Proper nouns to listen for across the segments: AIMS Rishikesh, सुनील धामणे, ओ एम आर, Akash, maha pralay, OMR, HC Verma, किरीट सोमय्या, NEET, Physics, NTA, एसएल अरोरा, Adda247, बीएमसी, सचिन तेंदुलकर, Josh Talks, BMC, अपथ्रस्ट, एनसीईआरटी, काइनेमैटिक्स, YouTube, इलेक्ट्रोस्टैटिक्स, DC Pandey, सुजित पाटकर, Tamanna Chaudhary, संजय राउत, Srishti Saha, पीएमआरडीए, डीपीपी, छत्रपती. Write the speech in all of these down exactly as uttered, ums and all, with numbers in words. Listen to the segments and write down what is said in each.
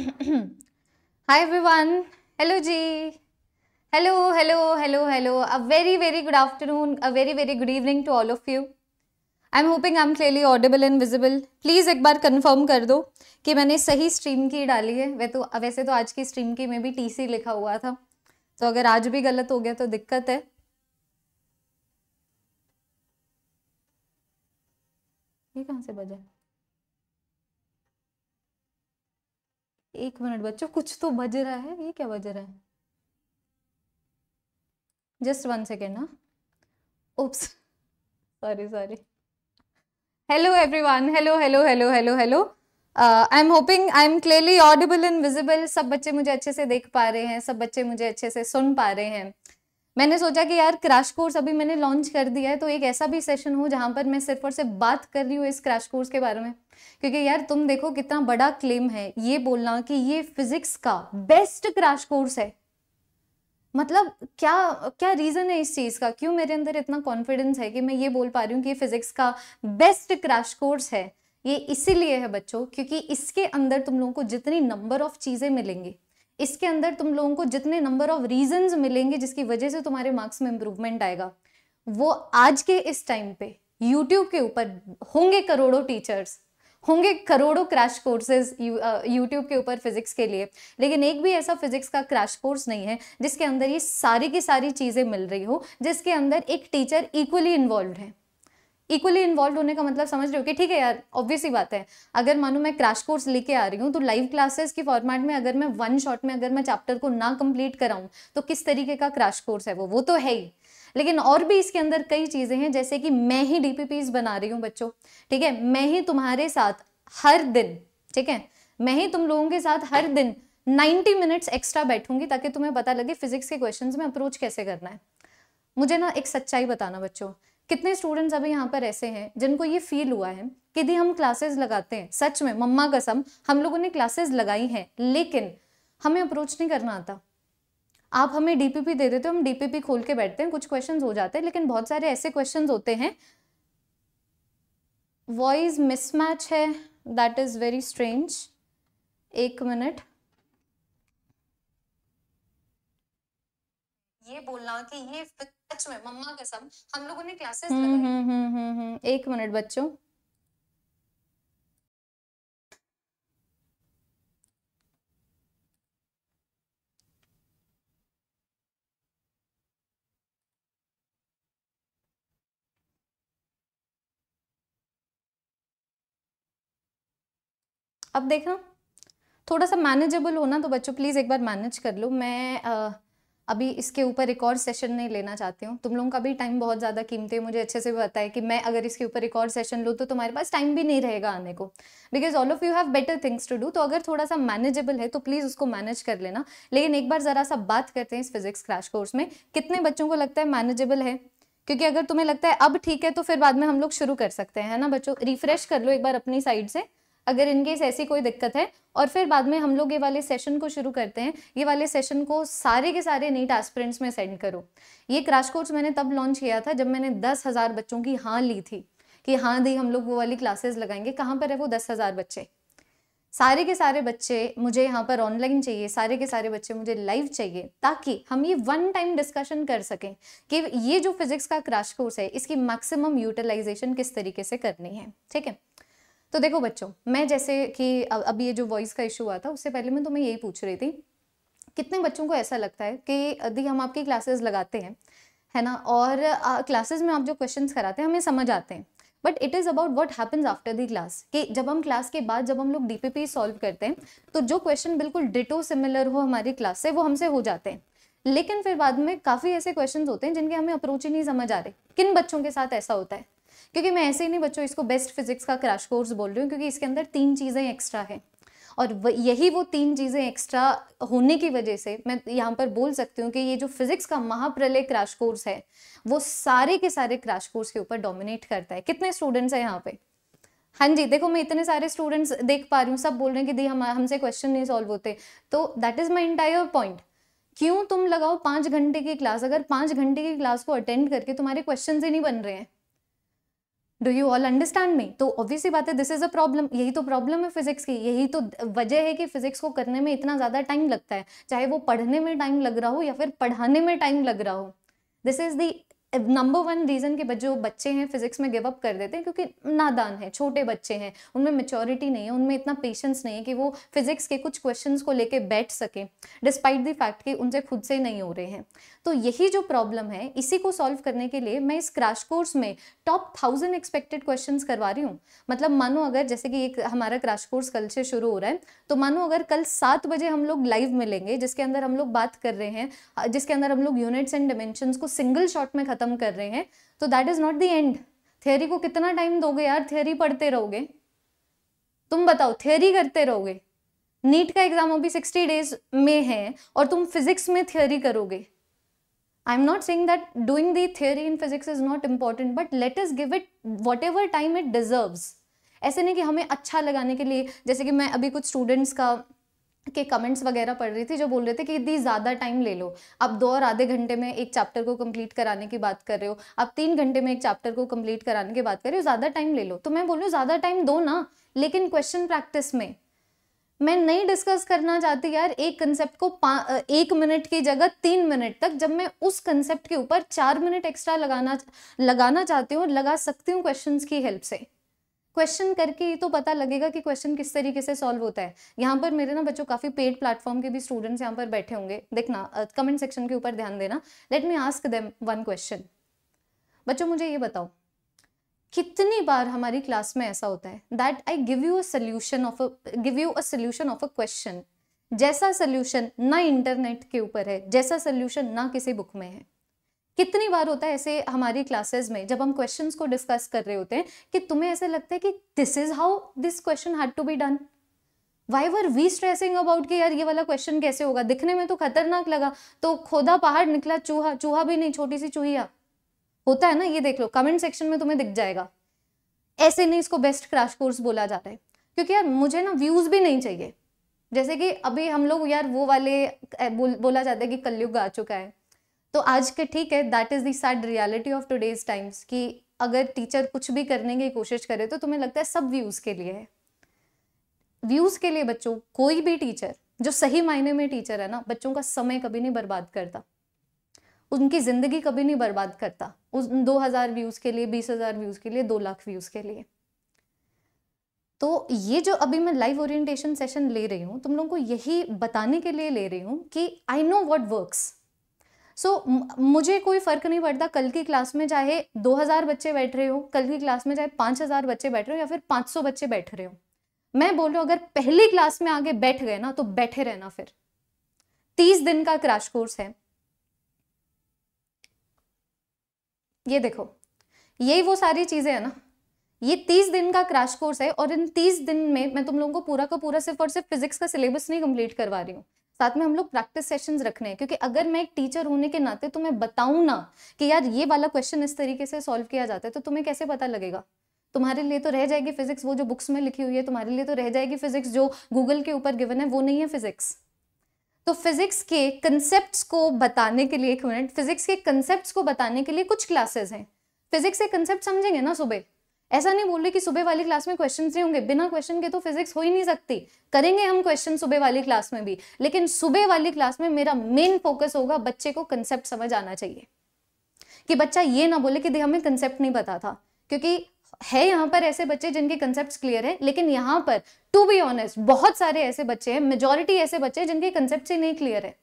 Hi everyone, hello ji, hello hello hello hello, a very very good afternoon, a very very good evening to all of you. I am hoping I am clearly audible and visible. Please एक बार confirm कर दो कि मैंने सही stream की डाली है। वै तो वैसे तो आज की स्ट्रीम की में भी टी सी लिखा हुआ था, तो अगर आज भी गलत हो गया तो दिक्कत है। ये कहाँ से बजा? एक मिनट बच्चों, कुछ तो बज रहा है। ये क्या बज रहा है? Just one second. हाँ, oops, sorry sorry. Hello everyone, hello hello hello hello hello, I am hoping I am clearly audible and visible. सब बच्चे मुझे अच्छे से देख पा रहे हैं, सब बच्चे मुझे अच्छे से सुन पा रहे हैं। मैंने सोचा कि यार क्रैश कोर्स अभी मैंने लॉन्च कर दिया है, तो एक ऐसा भी सेशन हो जहाँ पर मैं सिर्फ और सिर्फ बात कर रही हूँ इस क्रैश कोर्स के बारे में। क्योंकि यार तुम देखो कितना बड़ा क्लेम है ये बोलना कि ये फिजिक्स का बेस्ट क्रैश कोर्स है। मतलब क्या क्या रीज़न है इस चीज़ का, क्यों मेरे अंदर इतना कॉन्फिडेंस है कि मैं ये बोल पा रही हूँ कि ये फिजिक्स का बेस्ट क्रैश कोर्स है? ये इसीलिए है बच्चों क्योंकि इसके अंदर तुम लोगों को जितनी नंबर ऑफ चीज़ें मिलेंगी, इसके अंदर तुम लोगों को जितने नंबर ऑफ रीजंस मिलेंगे जिसकी वजह से तुम्हारे मार्क्स में इम्प्रूवमेंट आएगा, वो आज के इस टाइम पे यूट्यूब के ऊपर होंगे करोड़ों टीचर्स, होंगे करोड़ों क्रैश कोर्सेज यूट्यूब के ऊपर फिजिक्स के लिए, लेकिन एक भी ऐसा फिजिक्स का क्रैश कोर्स नहीं है जिसके अंदर ये सारी की सारी चीज़ें मिल रही हो, जिसके अंदर एक टीचर इक्वली इन्वॉल्व है। इक्वली इन्वॉल्व होने का मतलब समझ रहे हो कि ठीक है यार, ऑब्वियसली बात है, अगर मानो मैं क्रैश कोर्स लेके आ रही हूँ तो लाइव क्लासेस के फॉर्मेट में अगर मैं वन शॉट में अगर मैं चैप्टर को ना कंप्लीट कराऊँ तो किस तरीके का क्रैश कोर्स है वो वो तो है ही। लेकिन और भी इसके अंदर कई चीज़ें हैं, जैसे कि मैं ही डी पी पीज बना रही हूँ बच्चों, ठीक है, मैं ही तुम्हारे साथ हर दिन, ठीक है, मैं ही तुम लोगों के साथ हर दिन नाइन्टी मिनट्स एक्स्ट्रा बैठूंगी ताकि तुम्हें पता लगे फिजिक्स के क्वेश्चन में अप्रोच कैसे करना है। मुझे ना एक सच्चाई बताना बच्चों, कितने स्टूडेंट्स अभी यहाँ पर ऐसे हैं जिनको ये फील हुआ है कि दी हम क्लासेस लगाते हैं, सच में मम्मा कसम हम लोगों ने क्लासेस लगाई हैं लेकिन हमें अप्रोच नहीं करना आता। आप हमें डीपीपी दे देते हो, हम डीपीपी खोल के बैठते हैं, कुछ क्वेश्चंस हो जाते हैं, लेकिन बहुत सारे ऐसे क्वेश्चंस होते हैं, वॉइस मिसमैच है, दैट इज वेरी स्ट्रेंज। एक मिनट, ये बोलना कि ये सच में मम्मा कसम हम लोगों ने क्लासेस लगाई। हम्म हम्म हम्म एक मिनट बच्चों, अब देखना थोड़ा सा मैनेजेबल होना, तो बच्चों प्लीज एक बार मैनेज कर लो। मैं आ, अभी इसके ऊपर एक और सेशन नहीं लेना चाहती हूँ, तुम लोगों का भी टाइम बहुत ज़्यादा कीमती है। मुझे अच्छे से पता है कि मैं अगर इसके ऊपर एक और सेशन लूँ तो तुम्हारे पास टाइम भी नहीं रहेगा आने को, because all of you have better things to do. तो अगर थोड़ा सा मैनेजेबल है तो प्लीज़ उसको मैनेज कर लेना। लेकिन एक बार ज़रा सा बात करते हैं इस फिजिक्स क्रैश कोर्स में कितने बच्चों को लगता है मैनेजेबल है, क्योंकि अगर तुम्हें लगता है अब ठीक है तो फिर बाद में हम लोग शुरू कर सकते हैं, है ना बच्चों। रिफ्रेश कर लो एक बार अपनी साइड से अगर इनकेस ऐसी कोई दिक्कत है, और फिर बाद में हम लोग ये वाले सेशन को शुरू करते हैं। ये वाले सेशन को सारे के सारे नीट एस्पिरेंट्स में सेंड करो। ये क्रैश कोर्स मैंने तब लॉन्च किया था जब मैंने दस हज़ार बच्चों की हाँ ली थी कि हाँ दी हम लोग वो वाली क्लासेस लगाएंगे। कहाँ पर है वो दस हज़ार बच्चे? सारे के सारे बच्चे मुझे यहाँ पर ऑनलाइन चाहिए, सारे के सारे बच्चे मुझे लाइव चाहिए, ताकि हम ये वन टाइम डिस्कशन कर सकें कि ये जो फिजिक्स का क्रैश कोर्स है इसकी मैक्सिमम यूटिलाइजेशन किस तरीके से करनी है, ठीक है। तो देखो बच्चों, मैं जैसे कि अब ये जो वॉइस का इशू हुआ था उससे पहले मैं तुम्हें यही पूछ रही थी, कितने बच्चों को ऐसा लगता है कि यदि हम आपकी क्लासेस लगाते हैं, है ना, और क्लासेस में आप जो क्वेश्चंस कराते हैं हमें समझ आते हैं, but it is about what happens after the class, कि जब हम क्लास के बाद जब हम लोग डी पी पी सॉल्व करते हैं तो जो क्वेश्चन बिल्कुल डिटो सिमिलर हो हमारी क्लास से वो हमसे हो जाते हैं, लेकिन फिर बाद में काफ़ी ऐसे क्वेश्चन होते हैं जिनके हमें अप्रोच ही नहीं समझ आ रहे। किन बच्चों के साथ ऐसा होता है? क्योंकि मैं ऐसे ही नहीं बच्चों इसको बेस्ट फिजिक्स का क्रैश कोर्स बोल रही हूँ, क्योंकि इसके अंदर तीन चीज़ें एक्स्ट्रा है, और यही वो तीन चीज़ें एक्स्ट्रा होने की वजह से मैं यहाँ पर बोल सकती हूँ कि ये जो फिजिक्स का महाप्रलय क्रैश कोर्स है वो सारे के सारे क्रैश कोर्स के ऊपर डोमिनेट करता है। कितने स्टूडेंट्स हैं यहाँ पे? हाँ जी, देखो मैं इतने सारे स्टूडेंट्स देख पा रही हूँ, सब बोल रहे हैं कि दी हम हमसे क्वेश्चन नहीं सॉल्व होते। तो that is my entire point. क्यों तुम लगाओ पाँच घंटे की क्लास अगर पाँच घंटे की क्लास को अटेंड करके तुम्हारे क्वेश्चन ही नहीं बन रहे हैं? Do you all understand me? तो ऑब्वियस सी बात है दिस इज अ प्रॉब्लम, यही तो प्रॉब्लम है फिजिक्स की, यही तो वजह है कि फिजिक्स को करने में इतना ज़्यादा टाइम लगता है, चाहे वो पढ़ने में टाइम लग रहा हो या फिर पढ़ाने में टाइम लग रहा हो. This is the number one reason के जो बच्चे हैं फिजिक्स में गिव अप कर देते हैं, क्योंकि नादान है, छोटे बच्चे हैं, उनमें मेच्योरिटी नहीं है, उनमें इतना पेशेंस नहीं है कि वो फिजिक्स के कुछ क्वेश्चंस को लेके बैठ सके, डिस्पाइट द फैक्ट कि उनसे खुद से नहीं हो रहे हैं. तो यही जो प्रॉब्लम है, इसी को सॉल्व करने के लिए मैं इस क्रैश कोर्स में टॉप थाउजेंड एक्सपेक्टेड क्वेश्चन करवा रही हूँ. मतलब मानो अगर जैसे कि एक हमारा क्रैश कोर्स कल से शुरू हो रहा है, तो मानो अगर कल सात बजे हम लोग लाइव मिलेंगे, जिसके अंदर हम लोग बात कर रहे हैं, जिसके अंदर हम लोग यूनिट्स एंड डायमेंशंस को सिंगल शॉट में खत्म कर रहे हैं, तो that is not the end. Theory को कितना टाइम दोगे यार, थ्योरी पढ़ते रहोगे, तुम बताओ, थ्योरी करते रहोगे. नीट का एग्जाम अभी सिक्सटी डेज में है और तुम फिजिक्स में थ्योरी करोगे. I am not saying that doing the theory in physics is not important, but let us give it whatever time it deserves. ऐसे नहीं कि हमें अच्छा लगाने के लिए, जैसे कि मैं अभी कुछ स्टूडेंट्स का के कमेंट्स वगैरह पढ़ रही थी जो बोल रहे थे कि इतनी ज़्यादा टाइम ले लो, आप दो और आधे घंटे में एक चैप्टर को कंप्लीट कराने की बात कर रहे हो, आप तीन घंटे में एक चैप्टर को कंप्लीट कराने की बात कर रहे हो, ज़्यादा टाइम ले लो. तो मैं बोल रही हूँ ज़्यादा टाइम दो ना, लेकिन क्वेश्चन प्रैक्टिस में. मैं नहीं डिस्कस करना चाहती यार एक कंसेप्ट को एक मिनट की जगह तीन मिनट तक, जब मैं उस कंसेप्ट के ऊपर चार मिनट एक्स्ट्रा लगाना लगाना चाहती हूँ, लगा सकती हूँ क्वेश्चन की हेल्प से. क्वेश्चन करके ही तो पता लगेगा कि क्वेश्चन किस तरीके से सॉल्व होता है. यहाँ पर मेरे ना बच्चों काफ़ी पेड प्लेटफॉर्म के भी स्टूडेंट्स यहाँ पर बैठे होंगे, देखना कमेंट सेक्शन के ऊपर ध्यान देना. Let me ask them one question. बच्चों मुझे ये बताओ, कितनी बार हमारी क्लास में ऐसा होता है that I give you a solution of a give you a solution of a question, जैसा सॉल्यूशन ना इंटरनेट के ऊपर है, जैसा सॉल्यूशन ना किसी बुक में है. कितनी बार होता है ऐसे हमारी क्लासेस में जब हम क्वेश्चंस को डिस्कस कर रहे होते हैं कि तुम्हें ऐसे लगता है कि this is how this question had to be done. Why were we stressing about कि यार ये वाला क्वेश्चन कैसे होगा, दिखने में तो खतरनाक लगा, तो खोदा पहाड़ निकला चूहा, चूहा भी नहीं छोटी सी चूहिया. होता है ना, ये देख लो कमेंट सेक्शन में तुम्हें दिख जाएगा. ऐसे नहीं इसको बेस्ट क्रैश कोर्स बोला जा रहा है, क्योंकि यार मुझे ना व्यूज भी नहीं चाहिए. जैसे कि अभी हम लोग यार वो वाले बोला जाता है कि कलयुग आ चुका है, तो आज के ठीक है that is the sad reality of today's times कि अगर टीचर कुछ भी करने की कोशिश करे तो तुम्हें लगता है सब व्यूज के लिए है. व्यूज के लिए बच्चों कोई भी टीचर जो सही मायने में टीचर है ना, बच्चों का समय कभी नहीं बर्बाद करता, उनकी जिंदगी कभी नहीं बर्बाद करता उस दो हजार व्यूज के लिए, बीस हजार व्यूज के लिए, दो लाख व्यूज के लिए. तो ये जो अभी मैं लाइव ओरिएंटेशन सेशन ले रही हूँ तुम लोगों को यही बताने के लिए ले रही हूँ कि I know what works. So so, मुझे कोई फ़र्क नहीं पड़ता कल की क्लास में चाहे दो हज़ार बच्चे बैठ रहे हो, कल की क्लास में चाहे पाँच हज़ार बच्चे बैठ रहे हो या फिर पाँच सौ बच्चे बैठ रहे हो. मैं बोल रहा हूँ अगर पहली क्लास में आगे बैठ गए ना तो बैठे रहना. फिर तीस दिन का क्रैश कोर्स है. ये देखो यही वो सारी चीज़ें हैं ना, ये तीस दिन का क्रैश कोर्स है और इन तीस दिन में मैं तुम लोगों को पूरा का पूरा सिर्फ और सिर्फ फिजिक्स का सिलेबस नहीं कंप्लीट करवा रही हूँ, साथ में हम लोग प्रैक्टिस सेशंस रखने हैं. क्योंकि अगर मैं एक टीचर होने के नाते तो मैं बताऊं ना कि यार ये वाला क्वेश्चन इस तरीके से सॉल्व किया जाता है तो तुम्हें कैसे पता लगेगा. तुम्हारे लिए तो रह जाएगी फिजिक्स वो जो बुक्स में लिखी हुई है, तुम्हारे लिए तो रह जाएगी फिजिक्स जो गूगल के ऊपर गिवन है, वो नहीं है फिजिक्स. तो फिजिक्स के कंसेप्ट को बताने के लिए एक मिनट फिजिक्स के कंसेप्ट को बताने के लिए कुछ क्लासेज हैं. फिजिक्स के कंसेप्ट समझेंगे ना सुबह. ऐसा नहीं बोल रही कि सुबह वाली क्लास में क्वेश्चंस नहीं होंगे, बिना क्वेश्चन के तो फिजिक्स हो ही नहीं सकती. करेंगे हम क्वेश्चन सुबह वाली क्लास में भी, लेकिन सुबह वाली क्लास में मेरा मेन फोकस होगा बच्चे को कंसेप्ट समझ आना चाहिए, कि बच्चा ये ना बोले कि हमें कंसेप्ट नहीं पता था. क्योंकि है यहाँ पर ऐसे बच्चे जिनके कंसेप्ट क्लियर है, लेकिन यहाँ पर टू बी ऑनेस्ट बहुत सारे ऐसे बच्चे हैं, मेजोरिटी ऐसे बच्चे हैं जिनके कंसेप्ट ही नहीं क्लियर है.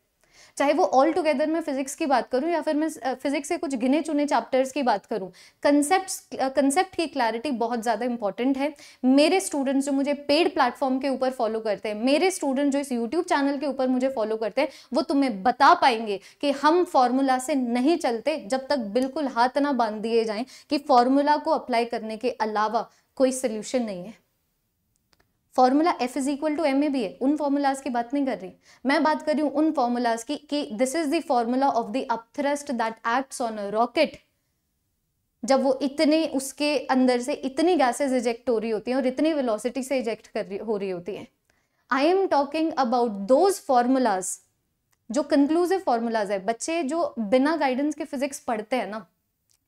चाहे वो ऑल टुगेदर में फिजिक्स की बात करूं या फिर मैं फिजिक्स से कुछ गिने चुने चैप्टर्स की बात करूं, कंसेप्ट कंसेप्ट की क्लैरिटी बहुत ज़्यादा इंपॉर्टेंट है. मेरे स्टूडेंट्स जो मुझे पेड प्लेटफॉर्म के ऊपर फॉलो करते हैं, मेरे स्टूडेंट्स जो इस यूट्यूब चैनल के ऊपर मुझे फॉलो करते हैं, वो तुम्हें बता पाएंगे कि हम फॉर्मूला से नहीं चलते जब तक बिल्कुल हाथ ना बांध दिए जाएँ कि फॉर्मूला को अप्लाई करने के अलावा कोई सोल्यूशन नहीं है. Formula F is equal to M A भी है, उन फॉर्मूलाज की बात नहीं कर रही मैं, बात कर रही हूँ उन फॉर्मूलाज की कि this is the formula of the अपथ्रस्ट that acts on a rocket. जब वो इतने उसके अंदर से इतनी गैसेज इजेक्ट हो रही होती हैं और इतनी वेलोसिटी से इजेक्ट कर रही हो रही होती है. I am talking about those formulas जो कंक्लूसिव फॉर्मूलाज है. बच्चे जो बिना गाइडेंस के फिजिक्स पढ़ते हैं ना,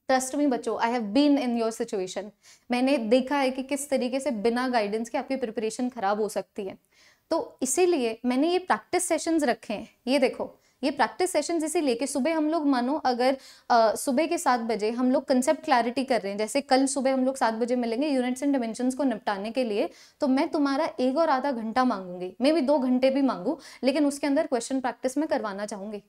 ट्रस्ट मी बच्चों, I have been in your situation, मैंने देखा है कि किस तरीके से बिना गाइडेंस के आपकी प्रिपरेशन खराब हो सकती है। तो इसीलिए मैंने ये प्रैक्टिस सेशंस रखे हैं। ये देखो ये प्रैक्टिस सेशंस इसी लेके सुबह हम लोग मानो अगर आ, सुबह के सात बजे हम लोग कंसेप्ट क्लैरिटी कर रहे हैं, जैसे कल सुबह हम लोग सात बजे मिलेंगे यूनिट्स एंड डिमेंशंस को निपटाने के लिए, तो मैं तुम्हारा एक और आधा घंटा मांगूंगी, मे बी दो घंटे भी मांगू, लेकिन उसके अंदर क्वेश्चन प्रैक्टिस में करवाना चाहूंगी।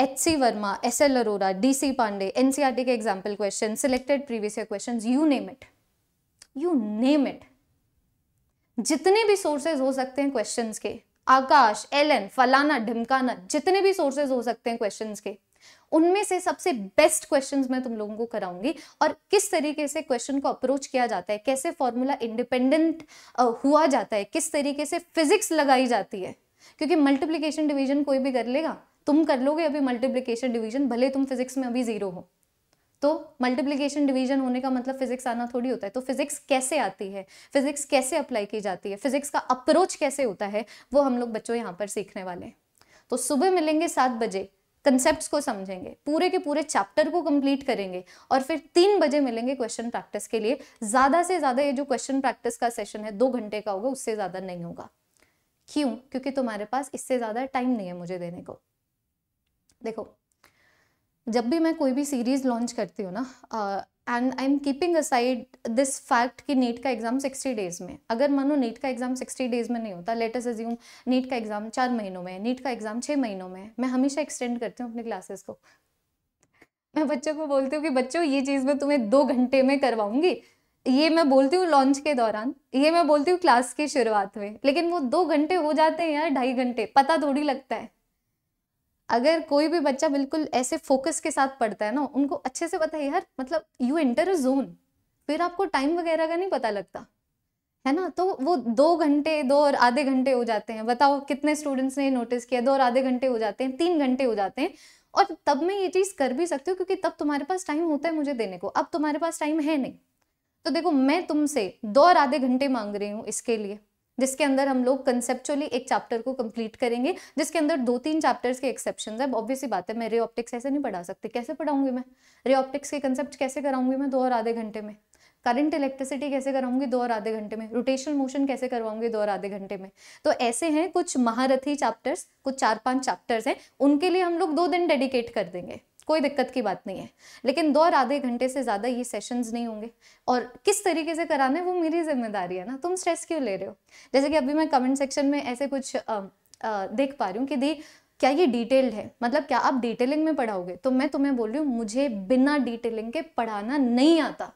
HC Verma, एसएल अरोरा, DC Pandey, एनसीईआरटी के example question, selected previous year question, you name it you name it, जितने भी सोर्सेज हो सकते हैं क्वेश्चंस के, आकाश, एलन, फलाना, ढिमकाना, जितने भी सोर्सेज हो सकते हैं क्वेश्चंस के, उनमें से सबसे बेस्ट क्वेश्चंस मैं तुम लोगों को कराऊंगी। और किस तरीके से क्वेश्चन को अप्रोच किया जाता है, कैसे फॉर्मूला इंडिपेंडेंट हुआ जाता है, किस तरीके से फिजिक्स लगाई जाती है, क्योंकि मल्टीप्लीकेशन डिवीजन कोई भी कर लेगा, तुम कर लोगे अभी मल्टीप्लीकेशन डिवीजन, भले तुम फिजिक्स में अभी जीरो हो, तो मल्टीप्लिकेशन डिवीजन होने का मतलब फिजिक्स आना थोड़ी होता है। तो फिजिक्स कैसे आती है, फिजिक्स कैसे अप्लाई की जाती है, फिजिक्स का अप्रोच कैसे होता है, वो हम लोग बच्चों यहाँ पर सीखने वाले हैं। तो सुबह मिलेंगे सात बजे, कंसेप्ट्स को समझेंगे, पूरे के पूरे चैप्टर को कंप्लीट करेंगे, और फिर तीन बजे मिलेंगे क्वेश्चन प्रैक्टिस के लिए। ज्यादा से ज्यादा ये जो क्वेश्चन प्रैक्टिस का सेशन है दो घंटे का होगा, उससे ज्यादा नहीं होगा। क्यों? क्योंकि तुम्हारे पास इससे ज्यादा टाइम नहीं है मुझे देने को। देखो जब भी मैं कोई भी सीरीज लॉन्च करती हूँ ना, and I am keeping aside this fact कि नीट का एग्जाम सिक्सटी डेज में, अगर मानो नीट का एग्जाम सिक्सटी डेज में नहीं होता, लेट अस अज्यूम नीट का एग्जाम चार महीनों में है, नीट का एग्जाम छः महीनों में है, मैं हमेशा एक्सटेंड करती हूँ अपनी क्लासेस को। मैं बच्चों को बोलती हूँ कि बच्चों ये चीज़ मैं तुम्हें दो घंटे में करवाऊंगी, ये मैं बोलती हूँ लॉन्च के दौरान, ये मैं बोलती हूँ क्लास की शुरुआत में, लेकिन वो दो घंटे हो जाते हैं यार, ढाई घंटे, पता थोड़ी लगता है। अगर कोई भी बच्चा बिल्कुल ऐसे फोकस के साथ पढ़ता है ना, उनको अच्छे से पता है यार, मतलब यू एंटर अ जोन, फिर आपको टाइम वगैरह का नहीं पता लगता है ना। तो वो दो घंटे दो और आधे घंटे हो जाते हैं, बताओ कितने स्टूडेंट्स ने नोटिस किया, दो और आधे घंटे हो जाते हैं, तीन घंटे हो जाते हैं। और तब मैं ये चीज़ कर भी सकती हूँ क्योंकि तब तुम्हारे पास टाइम होता है मुझे देने को, अब तुम्हारे पास टाइम है नहीं। तो देखो मैं तुमसे दो और आधे घंटे मांग रही हूँ इसके लिए, जिसके अंदर हम लोग कंसेप्चुअली एक चैप्टर को कंप्लीट करेंगे, जिसके अंदर दो तीन चैप्टर्स के एक्सेप्शंस है। ऑब्वियसली बात है मैं रे ऑप्टिक्स ऐसे नहीं पढ़ा सकती, कैसे पढ़ाऊंगी मैं रे ऑप्टिक्स के कंसेप्ट, कैसे कराऊंगी मैं दो और आधे घंटे में, करंट इलेक्ट्रिसिटी कैसे कराऊंगी दो और आधे घंटे में, रोटेशनल मोशन कैसे करवाऊंगी दो और आधे घंटे में। तो ऐसे हैं कुछ महारथी चैप्टर्स, कुछ चार पाँच चैप्टर्स हैं, उनके लिए हम लोग दो दिन डेडिकेट कर देंगे, कोई दिक्कत की बात नहीं है, लेकिन दो और आधे घंटे से ज़्यादा ये सेशंस नहीं होंगे। और किस तरीके से कराना है वो मेरी जिम्मेदारी है ना, तुम स्ट्रेस क्यों ले रहे हो। जैसे कि अभी मैं कमेंट सेक्शन में ऐसे कुछ आ, आ, देख पा रही हूँ कि दी क्या ये डिटेल्ड है, मतलब क्या आप डिटेलिंग में पढ़ाओगे, तो मैं तुम्हें बोल रही हूँ मुझे बिना डिटेलिंग के पढ़ाना नहीं आता।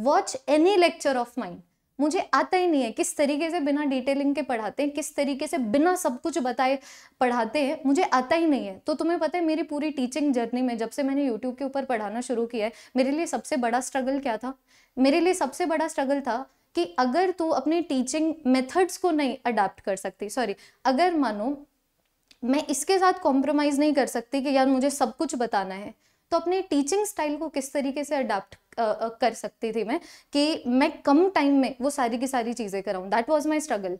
Watch any lecture of mind, मुझे आता ही नहीं है किस तरीके से बिना डिटेलिंग के पढ़ाते हैं, किस तरीके से बिना सब कुछ बताए पढ़ाते हैं, मुझे आता ही नहीं है। तो तुम्हें पता है मेरी पूरी टीचिंग जर्नी में जब से मैंने यूट्यूब के ऊपर पढ़ाना शुरू किया है, मेरे लिए सबसे बड़ा स्ट्रगल क्या था, मेरे लिए सबसे बड़ा स्ट्रगल था कि अगर तू अपने टीचिंग मेथड्स को नहीं अडाप्ट कर सकती, सॉरी अगर मानो मैं इसके साथ कॉम्प्रोमाइज़ नहीं कर सकती कि यार मुझे सब कुछ बताना है, तो अपने टीचिंग स्टाइल को किस तरीके से अडाप्ट कर सकती थी मैं, कि मैं कम टाइम में वो सारी की सारी चीजें कराऊं। That was my struggle.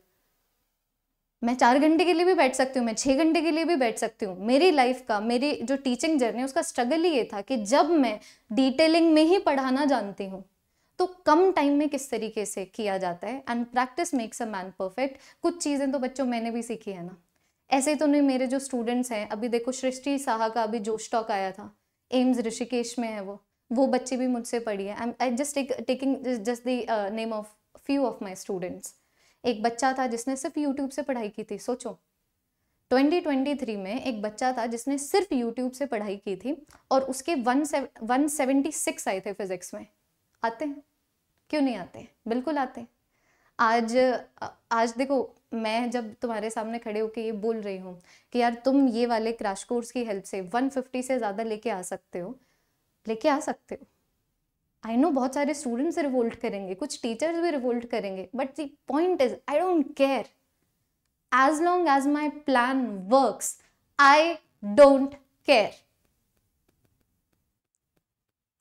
मैं चार घंटे के लिए भी बैठ सकती हूँ, मैं छः घंटे के लिए भी बैठ सकती हूँ। मेरी लाइफ का, मेरी जो टीचिंग जर्नी है उसका स्ट्रगल ही ये था कि जब मैं डिटेलिंग में ही पढ़ाना जानती हूँ तो कम टाइम में किस तरीके से किया जाता है। And practice makes a man perfect. कुछ चीज़ें तो बच्चों मैंने भी सीखी है ना, ऐसे तो नहीं मेरे जो स्टूडेंट्स हैं, अभी देखो सृष्टि साहा का अभी जोश टॉक आया था, एम्स ऋषिकेश में है वो वो बच्चे भी मुझसे पढ़ी है। I am just taking just the name of few of my students. एक बच्चा था जिसने सिर्फ यूट्यूब से पढ़ाई की थी, सोचो ट्वेंटी ट्वेंटी थ्री में एक बच्चा था जिसने सिर्फ यूट्यूब से पढ़ाई की थी और उसके वन सेवेंटी सिक्स आए थे फिजिक्स में। आते हैं, क्यों नहीं आते, बिल्कुल आते हैं। आज आज देखो मैं जब तुम्हारे सामने खड़े होकर ये बोल रही हूँ कि यार तुम ये वाले क्रैश कोर्स की हेल्प से वन फिफ्टी से ज़्यादा लेके आ सकते हो, लेके आ सकते हो। आई नो बहुत सारे स्टूडेंट्स रिवोल्ट करेंगे, कुछ टीचर्स भी रिवोल्ट करेंगे, but the point is I don't care as long as my plan works. I don't care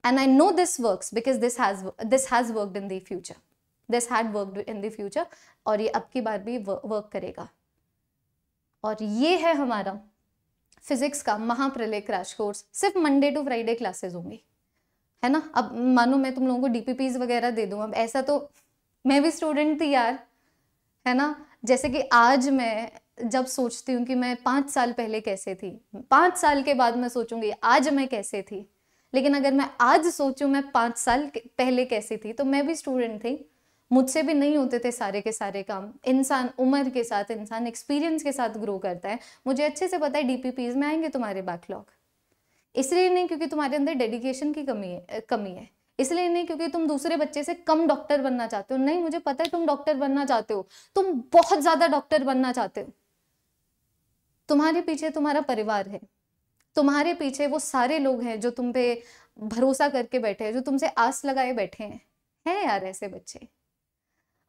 and I know this works because this has this has worked in the future, this had worked in the future, और ये अब की बार भी work करेगा। और ये है हमारा फिजिक्स का महाप्रलय क्रैश कोर्स सिर्फ मंडे टू फ्राइडे क्लासेस होंगी, है ना। अब मानो मैं तुम लोगों को डीपीपीज वगैरह दे दूं, अब ऐसा तो मैं भी स्टूडेंट थी यार, है ना। जैसे कि आज मैं जब सोचती हूँ कि मैं पाँच साल पहले कैसे थी, पाँच साल के बाद मैं सोचूंगी आज मैं कैसे थी, लेकिन अगर मैं आज सोचूं मैं पाँच साल पहले कैसी थी, तो मैं भी स्टूडेंट थी, मुझसे भी नहीं होते थे सारे के सारे काम। इंसान उम्र के साथ, इंसान एक्सपीरियंस के साथ ग्रो करता है। मुझे अच्छे से पता है डीपीपीज में आएंगे तुम्हारे बैकलॉग, इसलिए नहीं क्योंकि तुम्हारे अंदर डेडिकेशन की कमी है कमी है इसलिए नहीं क्योंकि तुम दूसरे बच्चे से कम डॉक्टर बनना चाहते हो। नहीं, मुझे पता है तुम डॉक्टर बनना चाहते हो, तुम बहुत ज्यादा डॉक्टर बनना चाहते हो। तुम्हारे पीछे तुम्हारा परिवार है, तुम्हारे पीछे वो सारे लोग हैं जो तुम पे भरोसा करके बैठे हैं, जो तुमसे आस लगाए बैठे हैं। हैं यार ऐसे बच्चे।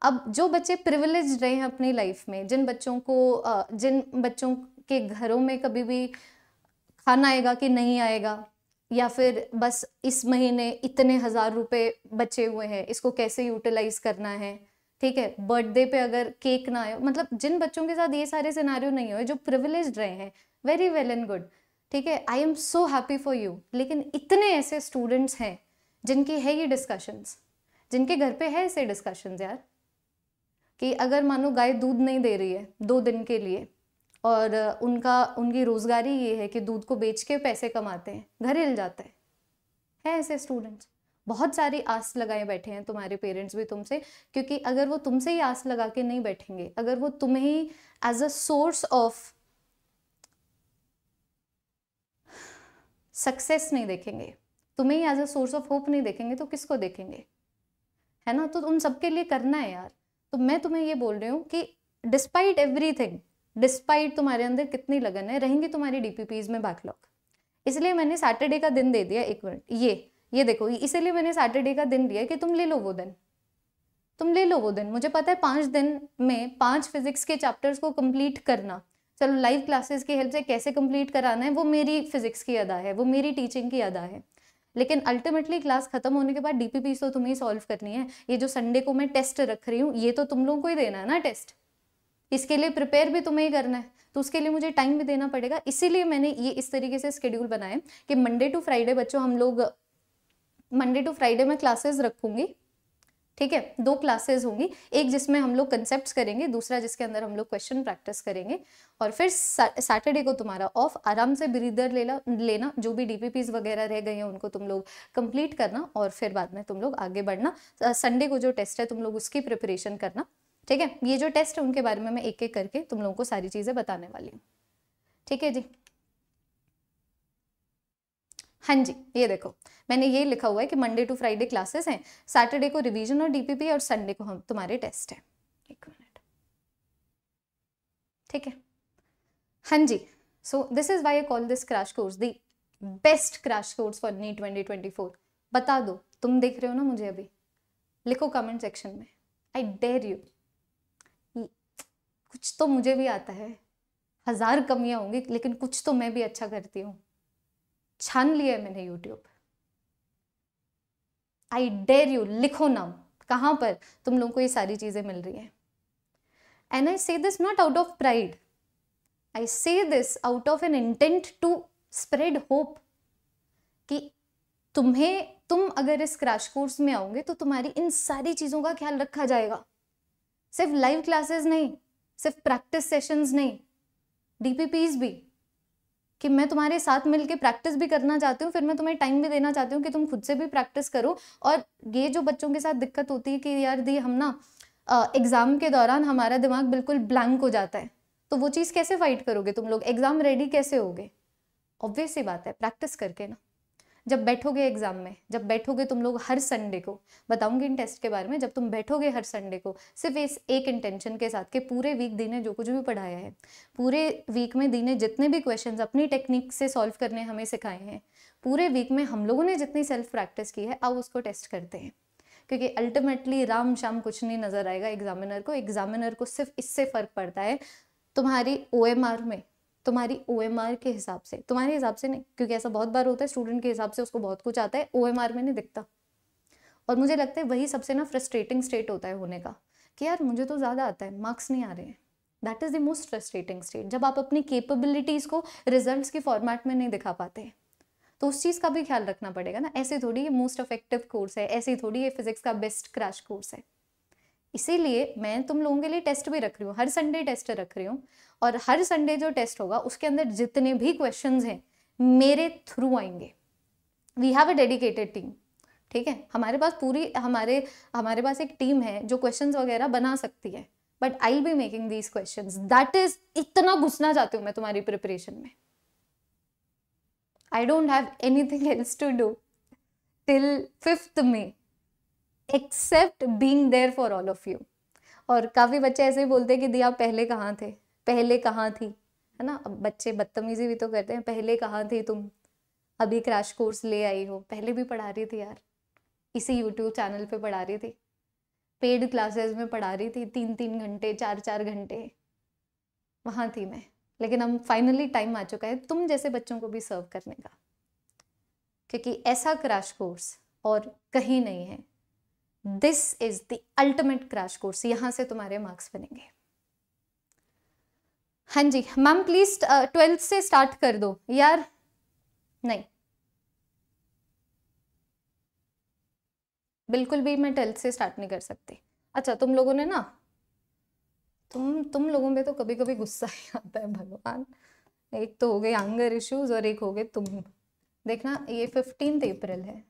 अब जो बच्चे प्रिविलेज्ड रहे हैं अपनी लाइफ में, जिन बच्चों को जिन बच्चों के घरों में कभी भी खाना आएगा कि नहीं आएगा, या फिर बस इस महीने इतने हजार रुपए बचे हुए हैं, इसको कैसे यूटिलाइज करना है, ठीक है, बर्थडे पे अगर केक ना आए, मतलब जिन बच्चों के साथ ये सारे सिनारियो नहीं हुए, जो प्रिविलेज्ड रहे हैं, वेरी वेल एंड गुड, ठीक है, I am so happy for you. लेकिन इतने ऐसे स्टूडेंट्स हैं जिनकी है ये डिस्कशंस, जिनके घर पे है ऐसे डिस्कशंस यार, कि अगर मानो गाय दूध नहीं दे रही है दो दिन के लिए, और उनका उनकी रोजगारी ये है कि दूध को बेच के पैसे कमाते हैं, घर हिल जाता है। है ऐसे स्टूडेंट्स, बहुत सारी आस लगाए बैठे हैं तुम्हारे पेरेंट्स भी तुमसे, क्योंकि अगर वो तुमसे ही आस लगा के नहीं बैठेंगे, अगर वो तुम्हें as a source of success नहीं देखेंगे, तुम्हें as a source of hope नहीं देखेंगे, तो किसको देखेंगे, है ना। तो उन सबके लिए करना है यार। तो मैं तुम्हें ये बोल रही हूँ कि डिस्पाइट एवरीथिंग, डिस्पाइट तुम्हारे अंदर कितनी लगन है, रहेंगी तुम्हारी डीपीपीज में बैकलॉग। इसलिए मैंने सैटरडे का दिन दे दिया, एक मिनट, ये ये देखो, इसीलिए मैंने सैटरडे का दिन दिया कि तुम ले लो वो दिन, तुम ले लो वो दिन। मुझे पता है पाँच दिन में पाँच फिजिक्स के चैप्टर्स को कंप्लीट करना, चलो लाइव क्लासेस की हेल्प से कैसे कंप्लीट कराना है, वो मेरी फिजिक्स की अदा है, वो मेरी टीचिंग की अदा है, लेकिन अल्टीमेटली क्लास खत्म होने के बाद डीपीपी तो तुम्हें सॉल्व करनी है। ये जो संडे को मैं टेस्ट रख रही हूँ, ये तो तुम लोगों को ही देना है ना टेस्ट, इसके लिए प्रिपेयर भी तुम्हें ही करना है, तो उसके लिए मुझे टाइम भी देना पड़ेगा। इसीलिए मैंने ये इस तरीके से स्केड्यूल बनाया कि मंडे टू फ्राइडे बच्चों हम लोग मंडे टू फ्राइडे में क्लासेस रखूंगी, ठीक है, दो क्लासेस होंगी, एक जिसमें हम लोग कंसेप्ट्स करेंगे, दूसरा जिसके अंदर हम लोग क्वेश्चन प्रैक्टिस करेंगे। और फिर सैटरडे को तुम्हारा ऑफ, आराम से ब्रीदर लेना, जो भी डीपीपीज वगैरह रह गए हैं उनको तुम लोग कंप्लीट करना, और फिर बाद में तुम लोग आगे बढ़ना। संडे को जो टेस्ट है तुम लोग उसकी प्रिपरेशन करना, ठीक है। ये जो टेस्ट है उनके बारे में मैं एक एक करके तुम लोगों को सारी चीजें बताने वाली हूँ, ठीक है जी। हाँ जी, ये देखो मैंने ये लिखा हुआ है कि मंडे टू फ्राइडे क्लासेस हैं, सैटरडे को रिवीजन और डीपीपी, और संडे को हम तुम्हारे टेस्ट हैं। एक मिनट, ठीक है। हाँ जी, so this is why I call this crash course the best crash course for NEET twenty twenty four. बता दो, तुम देख रहे हो ना मुझे, अभी लिखो कमेंट सेक्शन में, आई डेयर यू, कुछ तो मुझे भी आता है, हजार कमियां होंगी लेकिन कुछ तो मैं भी अच्छा करती हूँ, छान लिया है मैंने यूट्यूब। आई डेयर यू, लिखो नाम कहाँ पर तुम लोगों को ये सारी चीजें मिल रही है। And I say this not out of pride, I say this out of an intent to spread hope, कि तुम्हें तुम अगर इस क्रैश कोर्स में आओगे तो तुम्हारी इन सारी चीजों का ख्याल रखा जाएगा। सिर्फ लाइव क्लासेस नहीं, सिर्फ प्रैक्टिस सेशंस नहीं, डीपीपीज भी, कि मैं तुम्हारे साथ मिलके प्रैक्टिस भी करना चाहती हूँ, फिर मैं तुम्हें टाइम भी देना चाहती हूँ कि तुम खुद से भी प्रैक्टिस करो। और ये जो बच्चों के साथ दिक्कत होती है कि यार दी हम ना एग्जाम के दौरान हमारा दिमाग बिल्कुल ब्लैंक हो जाता है, तो वो चीज़ कैसे फाइट करोगे तुम लोग, एग्जाम रेडी कैसे होगे? ऑब्वियस सी बात है, प्रैक्टिस करके ना। जब बैठोगे एग्जाम में, जब बैठोगे तुम लोग हर संडे को, बताऊंगी इन टेस्ट के बारे में, जब तुम बैठोगे हर संडे को सिर्फ इस एक इंटेंशन के साथ कि पूरे वीक दी ने जो कुछ भी पढ़ाया है, पूरे वीक में दी ने जितने भी क्वेश्चंस अपनी टेक्निक से सॉल्व करने हमें सिखाए हैं, पूरे वीक में हम लोगों ने जितनी सेल्फ प्रैक्टिस की है, अब उसको टेस्ट करते हैं। क्योंकि अल्टीमेटली राम शाम कुछ नहीं नजर आएगा एग्जामिनर को, एग्जामिनर को सिर्फ इससे फर्क पड़ता है तुम्हारी ओ एम आर में, तुम्हारी ओएमआर के हिसाब से, तुम्हारे हिसाब से नहीं, क्योंकि ऐसा बहुत बार होता है स्टूडेंट के हिसाब से उसको बहुत कुछ आता है, ओएमआर में नहीं दिखता। और मुझे लगता है वही सबसे ना फ्रस्ट्रेटिंग स्टेट होता है होने का, कि यार मुझे तो ज़्यादा आता है, मार्क्स नहीं आ रहे हैं, that is the most frustrating state, जब आप अपनी कैपेबिलिटीज़ को रिजल्ट्स के फॉर्मेट में नहीं दिखा पाते। तो उस चीज़ का भी ख्याल रखना पड़ेगा ना, ऐसे थोड़ी ये मोस्ट अफेक्टिव कोर्स है, ऐसे थोड़ी ये फिजिक्स का बेस्ट क्रैश कोर्स है। इसीलिए मैं तुम लोगों के लिए टेस्ट भी रख रही हूँ, हर संडे टेस्ट रख रही हूँ, और हर संडे जो टेस्ट होगा उसके अंदर जितने भी क्वेश्चंस हैं मेरे थ्रू आएंगे। We have a dedicated team, ठीक है, हमारे पास पूरी हमारे हमारे पास एक टीम है जो क्वेश्चंस वगैरह बना सकती है, but I will be making these questions. That is, इतना घुसना चाहती हूँ मैं तुम्हारी प्रिपरेशन में। I don't have anything else to do till fifth में except being there for all of you. और काफ़ी बच्चे ऐसे ही बोलते हैं कि दिया पहले कहाँ थे, पहले कहाँ थी, है ना। अब बच्चे बदतमीजी भी तो करते हैं, पहले कहाँ थी तुम, अभी क्रैश कोर्स ले आई हो, पहले भी पढ़ा रही थी यार, इसी YouTube चैनल पे पढ़ा रही थी, पेड क्लासेस में पढ़ा रही थी, तीन तीन घंटे चार चार घंटे वहाँ थी मैं। लेकिन हम फाइनली टाइम आ चुका है तुम जैसे बच्चों को भी सर्व करने का, क्योंकि ऐसा क्रैश कोर्स और कहीं नहीं है। This is the ultimate crash course, यहाँ से तुम्हारे मार्क्स बनेंगे। हाँ जी मैम, प्लीज ट्वेल्थ से स्टार्ट कर दो यार। नहीं, बिल्कुल भी मैं ट्वेल्थ से स्टार्ट नहीं कर सकती। अच्छा तुम लोगों ने ना, तुम तुम लोगों पे तो कभी कभी गुस्सा ही आता है भगवान। एक तो हो गए एंगर इश्यूज और एक हो गए तुम। देखना ये फिफ्टींथ अप्रैल है,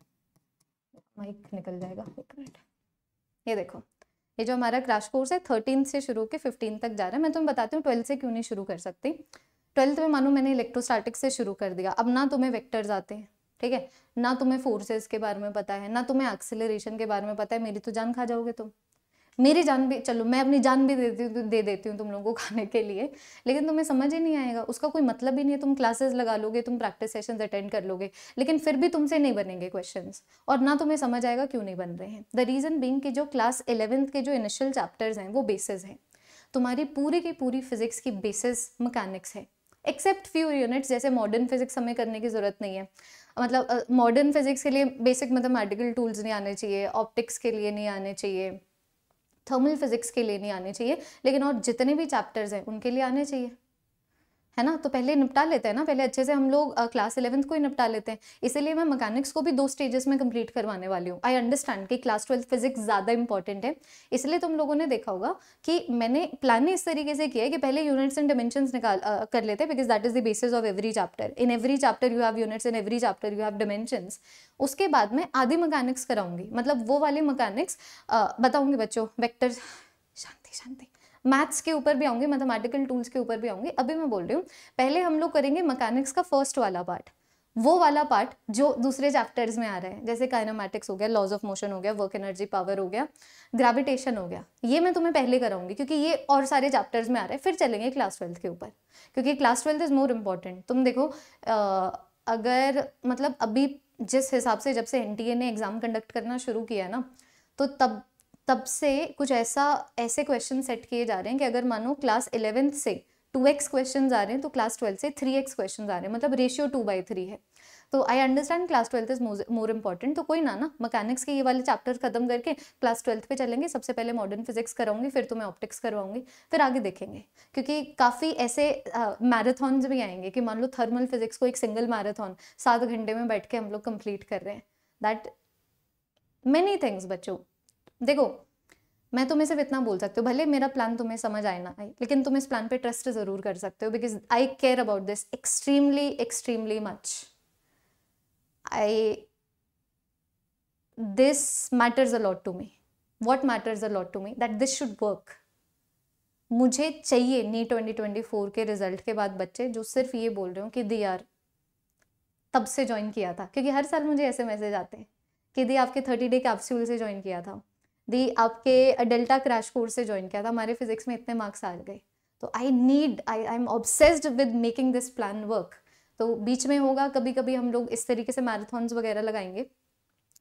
माइक निकल जाएगा एक मिनट। ये देखो, ये जो हमारा क्रैश कोर्स है थर्टीन से शुरू के फिफ्टीन तक जा रहा है। मैं तुम्हें बताती हूँ ट्वेल्थ से क्यों नहीं शुरू कर सकती। ट्वेल्थ में मानो मैंने इलेक्ट्रोस्टैटिक्स से शुरू कर दिया, अब ना तुम्हें वेक्टर्स आते हैं, ठीक है, ना तुम्हें फोर्सेस के बारे में पता है, ना तुम्हें एक्सेलरेशन के बारे में पता है, मेरी तो जान खा जाओगे तुम। मेरी जान भी, चलो मैं अपनी जान भी देती हूँ दे देती हूँ तुम लोगों को खाने के लिए, लेकिन तुम्हें समझ ही नहीं आएगा, उसका कोई मतलब ही नहीं है। तुम क्लासेस लगा लोगे, तुम प्रैक्टिस सेशंस अटेंड कर लोगे, लेकिन फिर भी तुमसे नहीं बनेंगे क्वेश्चंस, और ना तुम्हें समझ आएगा क्यों नहीं बन रहे हैं। द रीज़न बीइंग कि जो क्लास इलेवेंथ के जो इनिशियल चैप्टर्स हैं वो बेसिस हैं, तुम्हारी पूरी की पूरी फिजिक्स की बेसिस मकैनिक्स है, एक्सेप्ट फ्यू यूनिट्स। जैसे मॉडर्न फिजिक्स हमें करने की ज़रूरत नहीं है, मतलब मॉडर्न फिजिक्स के लिए बेसिक मैथमेटिकल टूल्स नहीं आने चाहिए, ऑप्टिक्स के लिए नहीं आने चाहिए, थर्मल फिजिक्स के लिए नहीं आने चाहिए, लेकिन और जितने भी चैप्टर्स हैं उनके लिए आने चाहिए, है ना। तो पहले निपटा लेते हैं ना, पहले अच्छे से हम लोग क्लास इलेवेंथ को ही निपटा लेते हैं। इसीलिए मैं मैकेनिक्स को भी दो स्टेजेस में कंप्लीट करवाने वाली हूँ। आई अंडरस्टैंड कि क्लास ट्वेल्थ फिजिक्स ज़्यादा इंपॉर्टेंट है, इसलिए तुम लोगों ने देखा होगा कि मैंने प्लान इस तरीके से किया है कि पहले यूनिट्स एंड डिमेंशंस निकाल आ, कर लेते हैं, because that is the basis of every chapter. In every chapter you have units, in every chapter you have dimensions. उसके बाद मैं आधी मैकेनिक्स कराऊंगी, मतलब वो वाले मैकेनिक्स बताऊँगी बच्चों, वेक्टर, शांति शांति, मैथ्स के ऊपर भी आऊँगी, मैथमेटिकल टूल्स के ऊपर भी आऊँगी। अभी मैं बोल रही हूँ पहले हम लोग करेंगे मैकेनिक्स का फर्स्ट वाला पार्ट, वो वाला पार्ट जो दूसरे चैप्टर्स में आ रहा है, जैसे काइनेमैटिक्स हो गया, लॉज ऑफ मोशन हो गया, वर्क एनर्जी पावर हो गया, ग्रेविटेशन हो गया। ये मैं तुम्हें पहले कराऊंगी क्योंकि ये और सारे चैप्टर्स में आ रहा है, फिर चलेंगे क्लास ट्वेल्थ के ऊपर, क्योंकि class twelfth is more important. तुम देखो अगर मतलब अभी जिस हिसाब से जब से एन टी ए ने एग्ज़ाम कंडक्ट करना शुरू किया ना, तो तब तब से कुछ ऐसा ऐसे क्वेश्चन सेट किए जा रहे हैं कि अगर मानो क्लास इलेवेंथ से टू एक्स क्वेश्चन आ रहे हैं तो क्लास ट्वेल्थ से थ्री एक्स क्वेश्चन आ रहे हैं, मतलब रेशियो टू बाई थ्री है। तो I understand class twelfth is more important, तो कोई ना ना मैकेनिक्स के ये वाले चैप्टर खत्म करके क्लास ट्वेल्थ पे चलेंगे। सबसे पहले मॉडर्न फिजिक्स कराऊंगी, फिर तुम्हें ऑप्टिक्स करवाऊंगी, फिर आगे देखेंगे, क्योंकि काफ़ी ऐसे मैराथॉन्स भी आएंगे कि मान लो थर्मल फिजिक्स को एक सिंगल मैराथन सात घंटे में बैठ के हम लोग कंप्लीट कर रहे हैं। दैट मैनी थिंग्स बच्चों, देखो मैं तुम्हें सिर्फ इतना बोल सकती हूँ, भले मेरा प्लान तुम्हें समझ आए ना आए, लेकिन तुम इस प्लान पे ट्रस्ट ज़रूर कर सकते हो, because I care about this extremely extremely much. I this matters a lot to me, what matters a lot to me that this should work. मुझे चाहिए नीट ट्वेंटी ट्वेंटी फोर के result के बाद बच्चे जो सिर्फ ये बोल रहे हो कि दी यार तब से ज्वाइन किया था, क्योंकि हर साल मुझे ऐसे मैसेज आते हैं कि दी आपके थर्टी डे कैप्सूल से ज्वाइन किया था, दी आपके डेल्टा क्रैश कोर्स से ज्वाइन किया था, हमारे फिजिक्स में इतने मार्क्स आ गए। तो I need I I am obsessed with making this plan work. तो बीच में होगा कभी कभी हम लोग इस तरीके से मैराथॉन्स वगैरह लगाएंगे,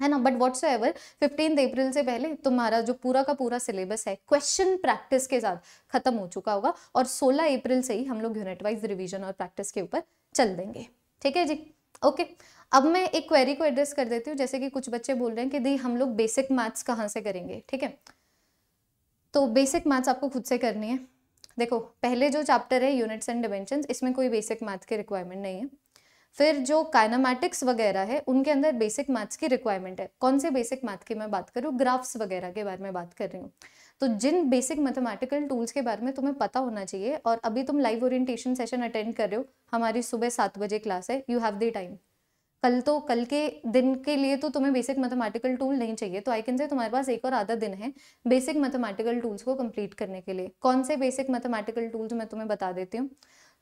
है ना, but what's ever fifteen April से पहले तुम्हारा जो पूरा का पूरा सिलेबस है क्वेश्चन प्रैक्टिस के साथ खत्म हो चुका होगा, और सोलह अप्रैल से ही हम लोग यूनिट वाइज रिविजन और प्रैक्टिस के ऊपर चल देंगे। ठीक है जी, ओके okay. अब मैं एक क्वेरी को एड्रेस कर देती हूँ, जैसे कि कुछ बच्चे बोल रहे हैं कि दी हम लोग बेसिक मैथ्स कहाँ से करेंगे। ठीक है, तो बेसिक मैथ्स आपको खुद से करनी है, देखो पहले जो चैप्टर है यूनिट्स एंड डायमेंशंस, इसमें कोई बेसिक मैथ की रिक्वायरमेंट नहीं है। फिर जो काइनेमैटिक्स वगैरह है उनके अंदर बेसिक मैथ्स की रिक्वायरमेंट है। कौन से बेसिक मैथ की मैं बात करूँ, ग्राफ्स वगैरह के बारे में बात कर रही हूँ। तो जिन बेसिक मैथमेटिकल टूल्स के बारे में तुम्हें पता होना चाहिए, और अभी तुम लाइव ओरिएंटेशन सेशन अटेंड कर रहे हो, हमारी सुबह सात बजे क्लास है, यू हैव द टाइम। कल तो कल के दिन के लिए तो तुम्हें बेसिक मैथमेटिकल टूल नहीं चाहिए, तो आई कैन से तुम्हारे पास एक और आधा दिन है बेसिक मैथमेटिकल टूल्स को कंप्लीट करने के लिए। कौन से बेसिक मैथमेटिकल टूल्स मैं तुम्हें बता देती हूँ।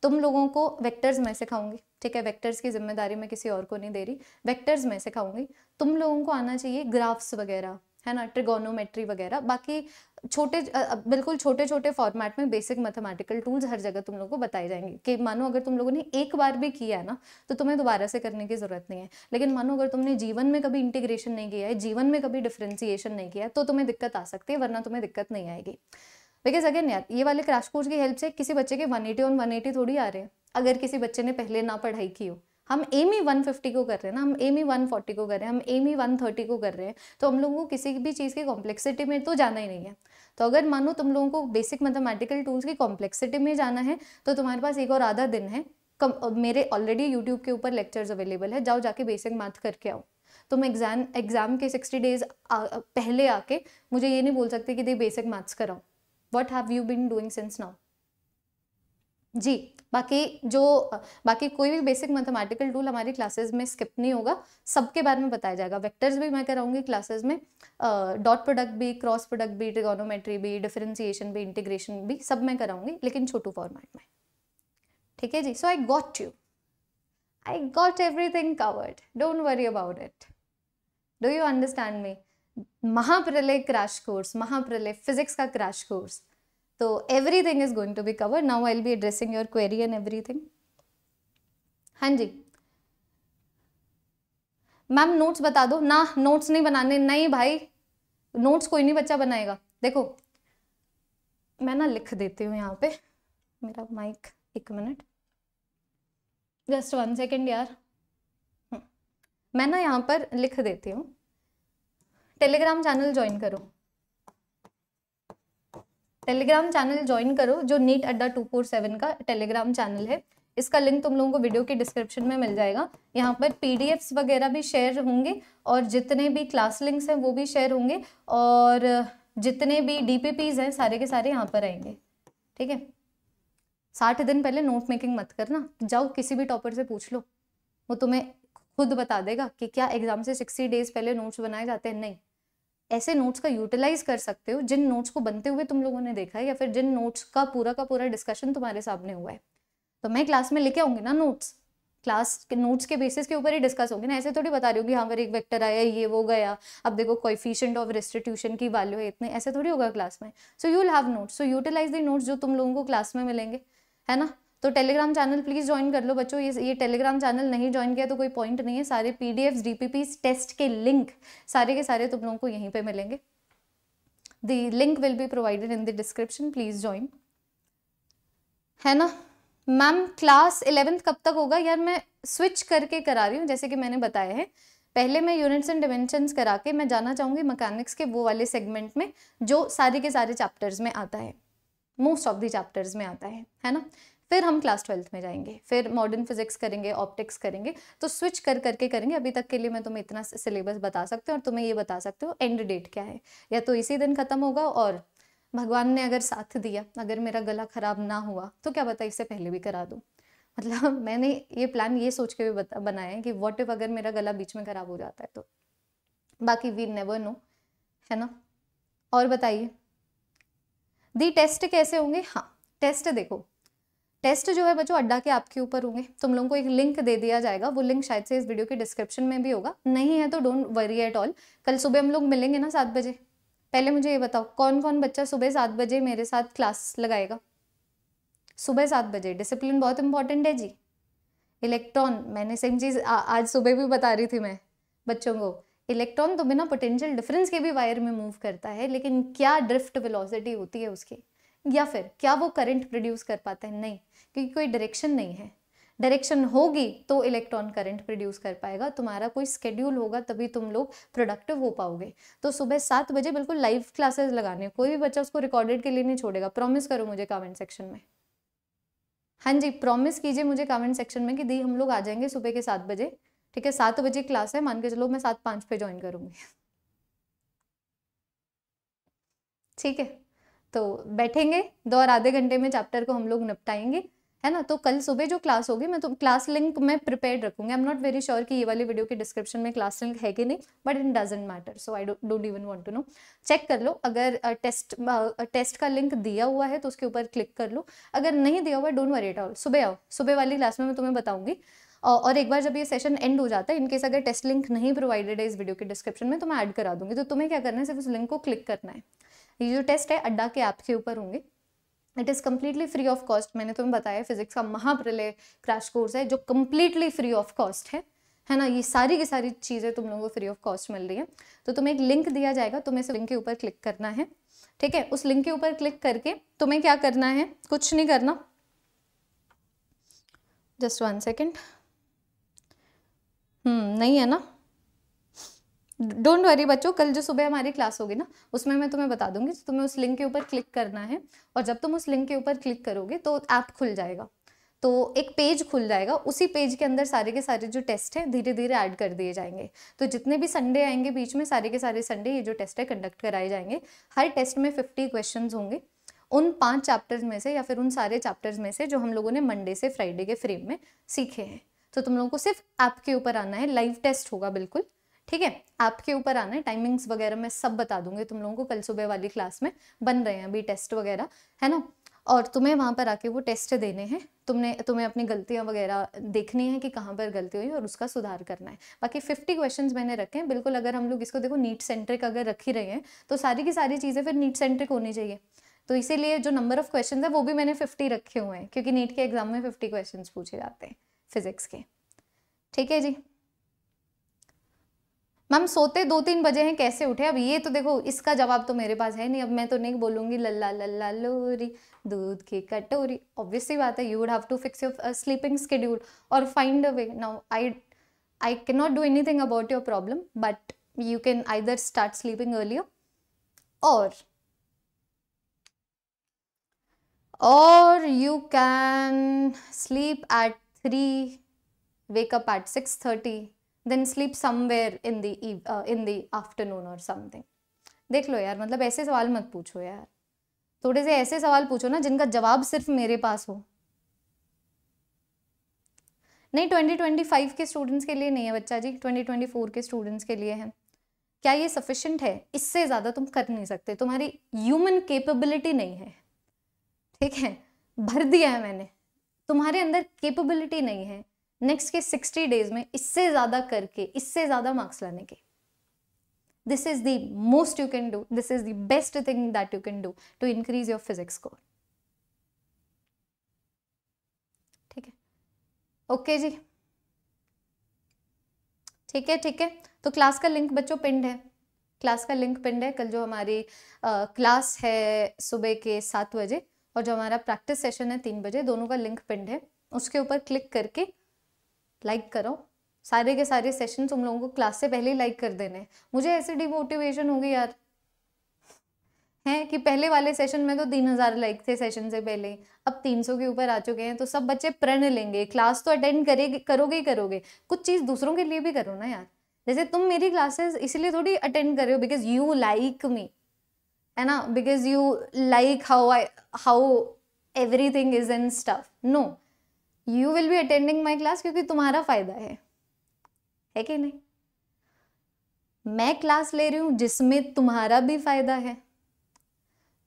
तुम लोगों को वेक्टर्स मैं सिखाऊंगी, ठीक है, वेक्टर्स की जिम्मेदारी मैं किसी और को नहीं दे रही, वेक्टर्स मैं सिखाऊंगी। तुम लोगों को आना चाहिए ग्राफ्स वगैरह, है ना, ट्रिगोनोमेट्री वगैरह, बाकी छोटे बिल्कुल छोटे छोटे फॉर्मेट में बेसिक मैथमेटिकल टूल्स हर जगह तुम लोगों को बताए जाएंगे। कि मानो अगर तुम लोगों ने एक बार भी किया है ना तो तुम्हें दोबारा से करने की जरूरत नहीं है, लेकिन मानो अगर तुमने जीवन में कभी इंटीग्रेशन नहीं किया है, जीवन में कभी डिफ्रेंसिएशन नहीं किया है, तो तुम्हें दिक्कत आ सकती है, वरना तुम्हें दिक्कत नहीं आएगी। बिकॉज अगेन यार, ये वाले क्रैश कोर्स की हेल्प से किसी बच्चे के one eighty on one eighty थोड़ी आ रहे हैं। अगर किसी बच्चे ने पहले ना पढ़ाई की हो, हम एम ही वन फिफ्टी को कर रहे हैं ना, हम एम ही वन फोर्टी को कर रहे हैं, हम एम ही वन थर्टी को कर रहे हैं, तो हम लोगों को किसी भी चीज़ की कॉम्प्लेक्सिटी में तो जाना ही नहीं है। तो अगर मानो तुम लोगों को बेसिक मैथमेटिकल टूल्स की कॉम्प्लेक्सिटी में जाना है तो तुम्हारे पास एक और आधा दिन है। कम, मेरे ऑलरेडी यूट्यूब के ऊपर लेक्चर्स अवेलेबल है, जाओ जाके बेसिक मैथ करके आओ। तुम एग्जाम एग्जाम के सिक्सटी डेज पहले आके मुझे ये नहीं बोल सकते कि दे बेसिक मैथ्स कराओ। What have you been doing since now? जी, बाकी जो बाकी कोई भी बेसिक मैथमेटिकल टूल हमारी क्लासेस में स्किप नहीं होगा, सबके बारे में बताया जाएगा। वेक्टर्स भी मैं कराऊंगी क्लासेस में, डॉट प्रोडक्ट भी, क्रॉस प्रोडक्ट भी, ट्रिगोनोमेट्री भी, डिफरेंशिएशन भी, इंटीग्रेशन भी, सब मैं कराऊंगी, लेकिन छोटू फॉर्मेट में, ठीक है जी। So I got you, I got everything covered, don't worry about it. Do you understand me? महाप्रलय क्रैश कोर्स, महाप्रलय फिजिक्स का क्रैश कोर्स, तो everything is going to be covered. Now I will be addressing your query and everything. हाँ जी ma'am, notes बता दो ना। Notes नहीं बनाने? नहीं भाई, नोट्स कोई नहीं बच्चा बनाएगा। देखो मैं ना लिख देती हूँ यहाँ पे, मेरा माइक, एक मिनट, जस्ट वन सेकेंड यार। मैं ना यहाँ पर लिख देती हूँ, टेलीग्राम चैनल ज्वाइन करो, टेलीग्राम चैनल ज्वाइन करो, जो NEET Adda two four seven का टेलीग्राम चैनल है। इसका लिंक तुम लोगों को वीडियो के डिस्क्रिप्शन में मिल जाएगा। यहाँ पर पीडीएफ्स वगैरह भी शेयर होंगे, और जितने भी क्लास लिंक्स हैं वो भी शेयर होंगे, और जितने भी डीपीपीज हैं सारे के सारे यहाँ पर आएंगे, ठीक है। साठ दिन पहले नोट मेकिंग मत करना, जाओ किसी भी टॉपर से पूछ लो, वो तुम्हें खुद बता देगा कि क्या एग्जाम से सिक्सटी डेज पहले नोट्स बनाए जाते हैं। नहीं, ऐसे नोट्स का यूटिलाइज कर सकते हो जिन नोट्स को बनते हुए तुम लोगों ने देखा है, या फिर जिन नोट्स का पूरा का पूरा डिस्कशन तुम्हारे सामने हुआ है। तो मैं क्लास में लेके आऊंगी ना नोट्स, क्लास के नोट्स के बेसिस के ऊपर ही डिस्कस होंगे ना। ऐसे थोड़ी बता रही होगी हाँ पर एक वेक्टर आया, ये वो गया, अब देखो कोएफिशिएंट ऑफ रेस्टिट्यूशन की वैल्यू है इतने, ऐसे थोड़ी होगा क्लास में। So you will have notes, so utilise the notes जो तुम लोगों को क्लास में मिलेंगे, है ना। तो टेलीग्राम चैनल प्लीज ज्वाइन कर लो बच्चों। ये ये टेलीग्राम चैनल नहीं ज्वाइन किया तो कोई पॉइंट नहीं है। सारे पीडीएफ्स, डीपीपीस, टेस्ट के लिंक सारे के सारे तुम लोगों को यहीं पे मिलेंगे। The link will be provided in the description, please join, है ना। मैम क्लास इलेवेंथ कब तक होगा? यार मैं स्विच करके करा रही हूँ, जैसे कि मैंने बताया है। पहले मैं यूनिट्स एंड डायमेंशंस करा के मैं जाना चाहूँगी मैकेनिक्स के वो वाले सेगमेंट में जो सारे के सारे चैप्टर्स में आता है, मोस्ट ऑफ द चैप्टर्स में आता है, है ना। फिर हम क्लास ट्वेल्थ में जाएंगे, फिर मॉडर्न फिजिक्स करेंगे, ऑप्टिक्स करेंगे, तो स्विच कर करके करेंगे। अभी तक के लिए मैं तुम्हें इतना सिलेबस बता सकती हूँ, और तुम्हें ये बता सकती हूँ एंड डेट क्या है। या तो इसी दिन खत्म होगा, और भगवान ने अगर साथ दिया, अगर मेरा गला खराब ना हुआ तो क्या पता इससे पहले भी करा दूँ। मतलब मैंने ये प्लान ये सोच के भी बनाया है कि व्हाट इफ अगर मेरा गला बीच में खराब हो जाता है तो, बाकी वी नेवर नो, है ना। और बताइए दी टेस्ट कैसे होंगे? हाँ टेस्ट देखो, टेस्ट जो है बच्चों अड्डा के आपके ऊपर होंगे। तुम लोगों को एक लिंक दे दिया जाएगा, वो लिंक शायद से इस वीडियो के डिस्क्रिप्शन में भी होगा, नहीं है तो डोंट वरी एट ऑल। कल सुबह हम लोग मिलेंगे ना सात बजे। पहले मुझे ये बताओ कौन कौन बच्चा सुबह सात बजे मेरे साथ क्लास लगाएगा? सुबह सात बजे डिसिप्लिन बहुत इंपॉर्टेंट है जी। इलेक्ट्रॉन, मैंने सेम चीज़ आज सुबह भी बता रही थी मैं बच्चों को, इलेक्ट्रॉन तो बिना पोटेंशियल डिफरेंस के भी वायर में मूव करता है, लेकिन क्या ड्रिफ्ट वेलोसिटी होती है उसकी, या फिर क्या वो करंट प्रोड्यूस कर पाता है? नहीं, क्योंकि कोई डायरेक्शन नहीं है। डायरेक्शन होगी तो इलेक्ट्रॉन करंट प्रोड्यूस कर पाएगा। तुम्हारा कोई स्केड्यूल होगा तभी तुम लोग प्रोडक्टिव हो पाओगे। तो सुबह सात बजे बिल्कुल लाइव क्लासेस लगाने, कोई भी बच्चा उसको रिकॉर्डेड के लिए नहीं छोड़ेगा, प्रॉमिस करो मुझे कमेंट सेक्शन में। हाँ जी, प्रॉमिस कीजिए मुझे कमेंट सेक्शन में कि दी हम लोग आ जाएंगे सुबह के सात बजे, ठीक है, सात बजे क्लास है, मान के चलो मैं सात पाँच पे ज्वाइन करूँगी, ठीक है। तो बैठेंगे दो और आधे घंटे में चैप्टर को हम लोग निपटाएंगे, है ना। तो कल सुबह जो क्लास होगी मैं तो क्लास लिंक मैं प्रिपेयर्ड रखूंगी। I am not very sure कि ये वाली वीडियो के डिस्क्रिप्शन में क्लास लिंक है कि नहीं, but it doesn't matter, so I don't even want to know. Check कर लो, अगर टेस्ट टेस्ट का लिंक दिया हुआ है तो उसके ऊपर क्लिक कर लो, अगर नहीं दिया हुआ है डोंट वरी एट ऑल। सुबह आओ, सुबह वाली क्लास में मैं तुम्हें बताऊंगी। और एक बार जब ये सेशन एंड हो जाता है, इनकेस अगर टेस्ट लिंक नहीं प्रोवाइडेड है इस वीडियो के डिस्क्रिप्शन में तो मैं ऐड करा दूंगी। तो तुम्हें क्या करना है, सिर्फ उस लिंक को क्लिक करना है। ये जो टेस्ट है अड्डा के ऐप के ऊपर होंगे, it is completely free of cost. मैंने तुम्हें बताया फिजिक्स का महाप्रलय क्रैश कोर्स है जो कम्प्लीटली फ्री ऑफ कॉस्ट है, है ना। ये सारी की सारी चीज़ें तुम लोगों को फ्री ऑफ कॉस्ट मिल रही है। तो तुम्हें एक लिंक दिया जाएगा, तुम्हें इस लिंक के ऊपर क्लिक करना है, ठीक है। उस लिंक के ऊपर क्लिक करके तुम्हें क्या करना है, कुछ नहीं करना, जस्ट वन सेकेंड, नहीं है ना, डोंट वरी बच्चों, कल जो सुबह हमारी क्लास होगी ना उसमें मैं तुम्हें बता दूंगी। तो तुम्हें उस लिंक के ऊपर क्लिक करना है, और जब तुम उस लिंक के ऊपर क्लिक करोगे तो ऐप खुल जाएगा, तो एक पेज खुल जाएगा। उसी पेज के अंदर सारे के सारे जो टेस्ट हैं धीरे धीरे ऐड कर दिए जाएंगे। तो जितने भी संडे आएंगे बीच में, सारे के सारे संडे ये जो टेस्ट है कंडक्ट कराए जाएंगे। हर टेस्ट में फिफ्टी क्वेश्चन होंगे, उन पाँच चैप्टर्स में से या फिर उन सारे चैप्टर्स में से जो हम लोगों ने मंडे से फ्राइडे के फ्रेम में सीखे हैं। तो तुम लोगों को सिर्फ ऐप के ऊपर आना है, लाइव टेस्ट होगा बिल्कुल, ठीक है। ऐप के ऊपर आना है, टाइमिंग्स वगैरह मैं सब बता दूंगी तुम लोगों को कल सुबह वाली क्लास में, बन रहे हैं अभी टेस्ट वगैरह, है ना। और तुम्हें वहाँ पर आके वो टेस्ट देने हैं, तुमने तुम्हें अपनी गलतियाँ वगैरह देखनी है कि कहाँ पर गलती हुई और उसका सुधार करना है। बाकी फिफ्टी क्वेश्चंस मैंने रखे हैं बिल्कुल। अगर हम लोग इसको देखो नीट सेंट्रिक अगर रख ही रहे हैं तो सारी की सारी चीज़ें फिर नीट सेंट्रिक होनी चाहिए। तो इसीलिए जो नंबर ऑफ क्वेश्चन है वो भी मैंने फिफ्टी रखे हुए हैं, क्योंकि नीट के एग्जाम में फिफ्टी क्वेश्चन पूछे जाते हैं फिजिक्स के, ठीक है जी। मैम सोते दो तीन बजे हैं, कैसे उठे? अब ये तो देखो इसका जवाब तो मेरे पास है नहीं। अब मैं तो नहीं बोलूंगी लल्ला लल्ला लोरी दूध की कटोरी, ऑब्वियस सी बात है। You would have to fix your sleeping schedule और find a way. Now I I can not do anything about your problem, but you can either start sleeping earlier और और you can sleep at three, wake up at six thirty, then sleep somewhere in the uh, in the afternoon or something. देख लो यार, मतलब ऐसे सवाल मत पूछो यार, थोड़े से ऐसे सवाल पूछो ना जिनका जवाब सिर्फ मेरे पास हो। नहीं, ट्वेंटी ट्वेंटी फाइव के स्टूडेंट्स के लिए नहीं है बच्चा जी, ट्वेंटी ट्वेंटी फोर के स्टूडेंट्स के लिए है। क्या ये सफिशिएंट है? इससे ज़्यादा तुम कर नहीं सकते, तुम्हारी ह्यूमन कैपेबिलिटी नहीं है, ठीक है। भर दिया है मैंने, तुम्हारे अंदर कैपेबिलिटी नहीं है नेक्स्ट के सिक्सटी डेज में इससे ज़्यादा करके, इससे ज़्यादा मार्क्स लाने के। This is the most you can do, this is the best thing that you can do to increase your physics score, ठीक है। ओके जी, ठीक है, ठीक है। तो क्लास का लिंक बच्चों पिंड है, क्लास का लिंक पिंड है। कल जो हमारी आ, क्लास है सुबह के सात बजे और जो हमारा प्रैक्टिस सेशन है तीन बजे, दोनों का लिंक पिंड है। उसके ऊपर क्लिक करके लाइक करो, सारे के सारे सेशन तुम लोगों को क्लास से पहले ही लाइक कर देने हैं। मुझे ऐसे डिमोटिवेशन होगी यार है कि पहले वाले सेशन में तो तीन हजार लाइक थे सेशन से पहले, अब तीन सौ के ऊपर आ चुके हैं। तो सब बच्चे प्रण लेंगे, क्लास तो अटेंड करेंगे, करोगे ही करोगे। कुछ चीज़ दूसरों के लिए भी करो ना यार, जैसे तुम मेरी क्लासेस इसलिए थोड़ी अटेंड कर रहे हो बिकॉज यू लाइक मी, है ना, because you like how I how everything is and stuff. No, you will be attending my class क्योंकि तुम्हारा फायदा है, है कि नहीं। मैं क्लास ले रही हूँ जिसमें तुम्हारा भी फायदा है,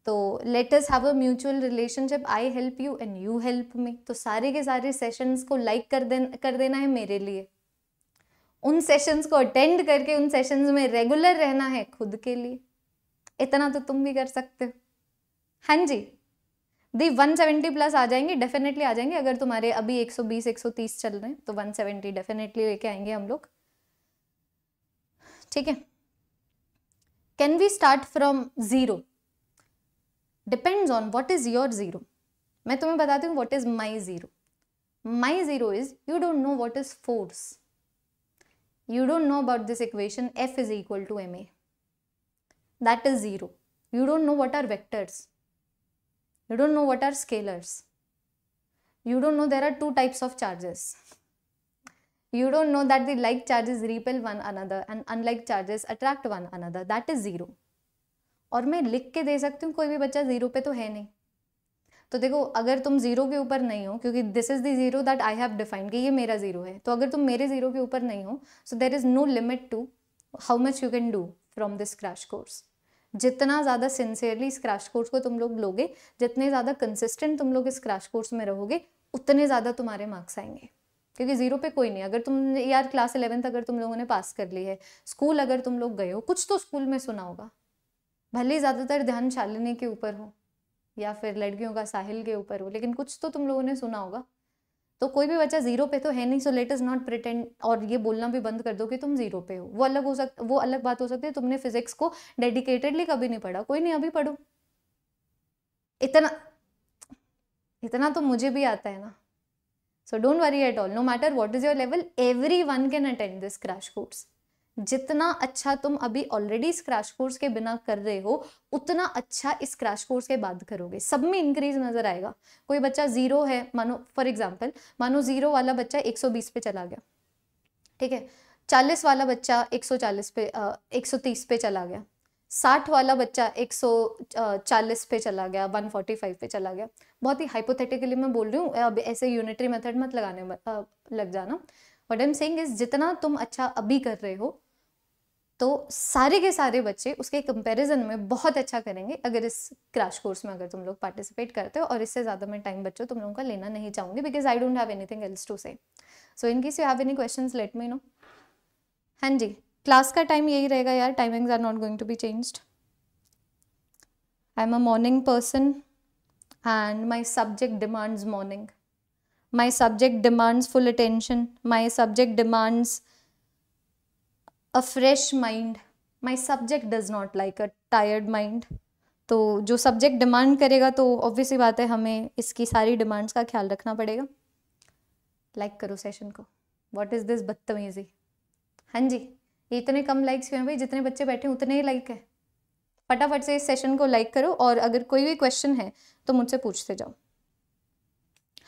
तो let us have a mutual relationship, I help you and you help me. तो सारे के सारे सेशंस को लाइक कर देना कर देना है मेरे लिए, उन सेशंस को अटेंड करके उन सेशंस में रेगुलर रहना है खुद के लिए। इतना तो तुम भी कर सकते हो। हाँ जी दी, वन सेवेंटी प्लस आ जाएंगे, डेफिनेटली आ जाएंगे। अगर तुम्हारे अभी एक सौ बीस एक सौ तीस चल रहे हैं तो वन सेवेंटी डेफिनेटली लेके आएंगे हम लोग, ठीक है। Can we start from zero? Depends on what is your zero. मैं तुम्हें बताती हूँ what is my zero. My zero is you don't know what is force. You don't know about this equation F is equal to ma. That is zero. You don't know what are vectors. You don't know what are scalars. You don't know there are two types of charges. You don't know that the like charges repel one another and unlike charges attract one another. That is zero. और मैं लिख के दे सकती हूँ, कोई भी बच्चा zero पे तो है नहीं. तो देखो, अगर तुम जीरो के ऊपर नहीं हो, क्योंकि this is the zero that I have defined कि ये मेरा जीरो है, तो अगर तुम मेरे जीरो के ऊपर नहीं हो, so there is no limit to how much you can do from this crash course. जितना ज़्यादा सिंसियरली इस क्रैश कोर्स को तुम लोग लोगे, जितने ज़्यादा कंसिस्टेंट तुम लोग इस क्रैश कोर्स में रहोगे, उतने ज़्यादा तुम्हारे मार्क्स आएंगे, क्योंकि जीरो पे कोई नहीं. अगर तुम यार क्लास इलेवेंथ अगर तुम लोगों ने पास कर ली है, स्कूल अगर तुम लोग गए हो, कुछ तो स्कूल में सुना होगा, भले ही ज़्यादातर ध्यान शालिनी के ऊपर हो या फिर लड़कियों का साहिल के ऊपर हो, लेकिन कुछ तो तुम लोगों ने सुना होगा. तो कोई भी बच्चा जीरो पे तो है नहीं, so let's not pretend. और ये बोलना भी बंद कर दो कि तुम जीरो पे हो, वो अलग हो सकता, वो अलग बात हो सकती है. तुमने फिजिक्स को डेडिकेटेडली कभी नहीं पढ़ा, कोई नहीं, अभी पढ़ो. इतना इतना तो मुझे भी आता है ना. So don't worry at all, no matter what is your level, every one can attend this crash course. जितना अच्छा तुम अभी ऑलरेडी इस क्रैश कोर्स के बिना कर रहे हो, उतना अच्छा इस क्रैश कोर्स के बाद करोगे. सब में इंक्रीज नजर आएगा. कोई बच्चा जीरो है, मानो फॉर एग्जांपल, मानो जीरो वाला बच्चा एक सौ बीस पे चला गया, ठीक है. चालीस वाला बच्चा एक सौ चालीस पे आ, एक सौ तीस पे चला गया. साठ वाला बच्चा एक सौ चालीस पे चला गया, एक सौ पैंतालीस पे चला गया. बहुत ही हाइपोथेटिकली मैं बोल रही हूँ, अब ऐसे यूनिटरी मेथड मत लगाने आ, लग जाना. What I am saying is, जितना तुम अच्छा अभी कर रहे हो, तो सारे के सारे बच्चे उसके कंपैरिजन में बहुत अच्छा करेंगे अगर इस क्रैश कोर्स में अगर तुम लोग पार्टिसिपेट करते हो. और इससे ज़्यादा मैं टाइम बच्चों तुम लोगों का लेना नहीं चाहूँगी, because I don't have anything else to say. So in case you have any questions, let me know. हाँ जी, क्लास का टाइम यही रहेगा यार, timings are not going to be changed. I am a morning person and my subject demands morning. My subject demands full attention. My subject demands a fresh mind. My subject does not like a tired mind. तो जो subject demand करेगा, तो obviously बात है हमें इसकी सारी demands का ख्याल रखना पड़ेगा. Like करो session को. What is this बदतमीजी? हाँ जी, ये इतने कम likes क्यों हैं भाई? जितने बच्चे बैठे हैं उतने ही like है. फटाफट से इस session को like करो, और अगर कोई भी question है तो मुझसे पूछते जाओ.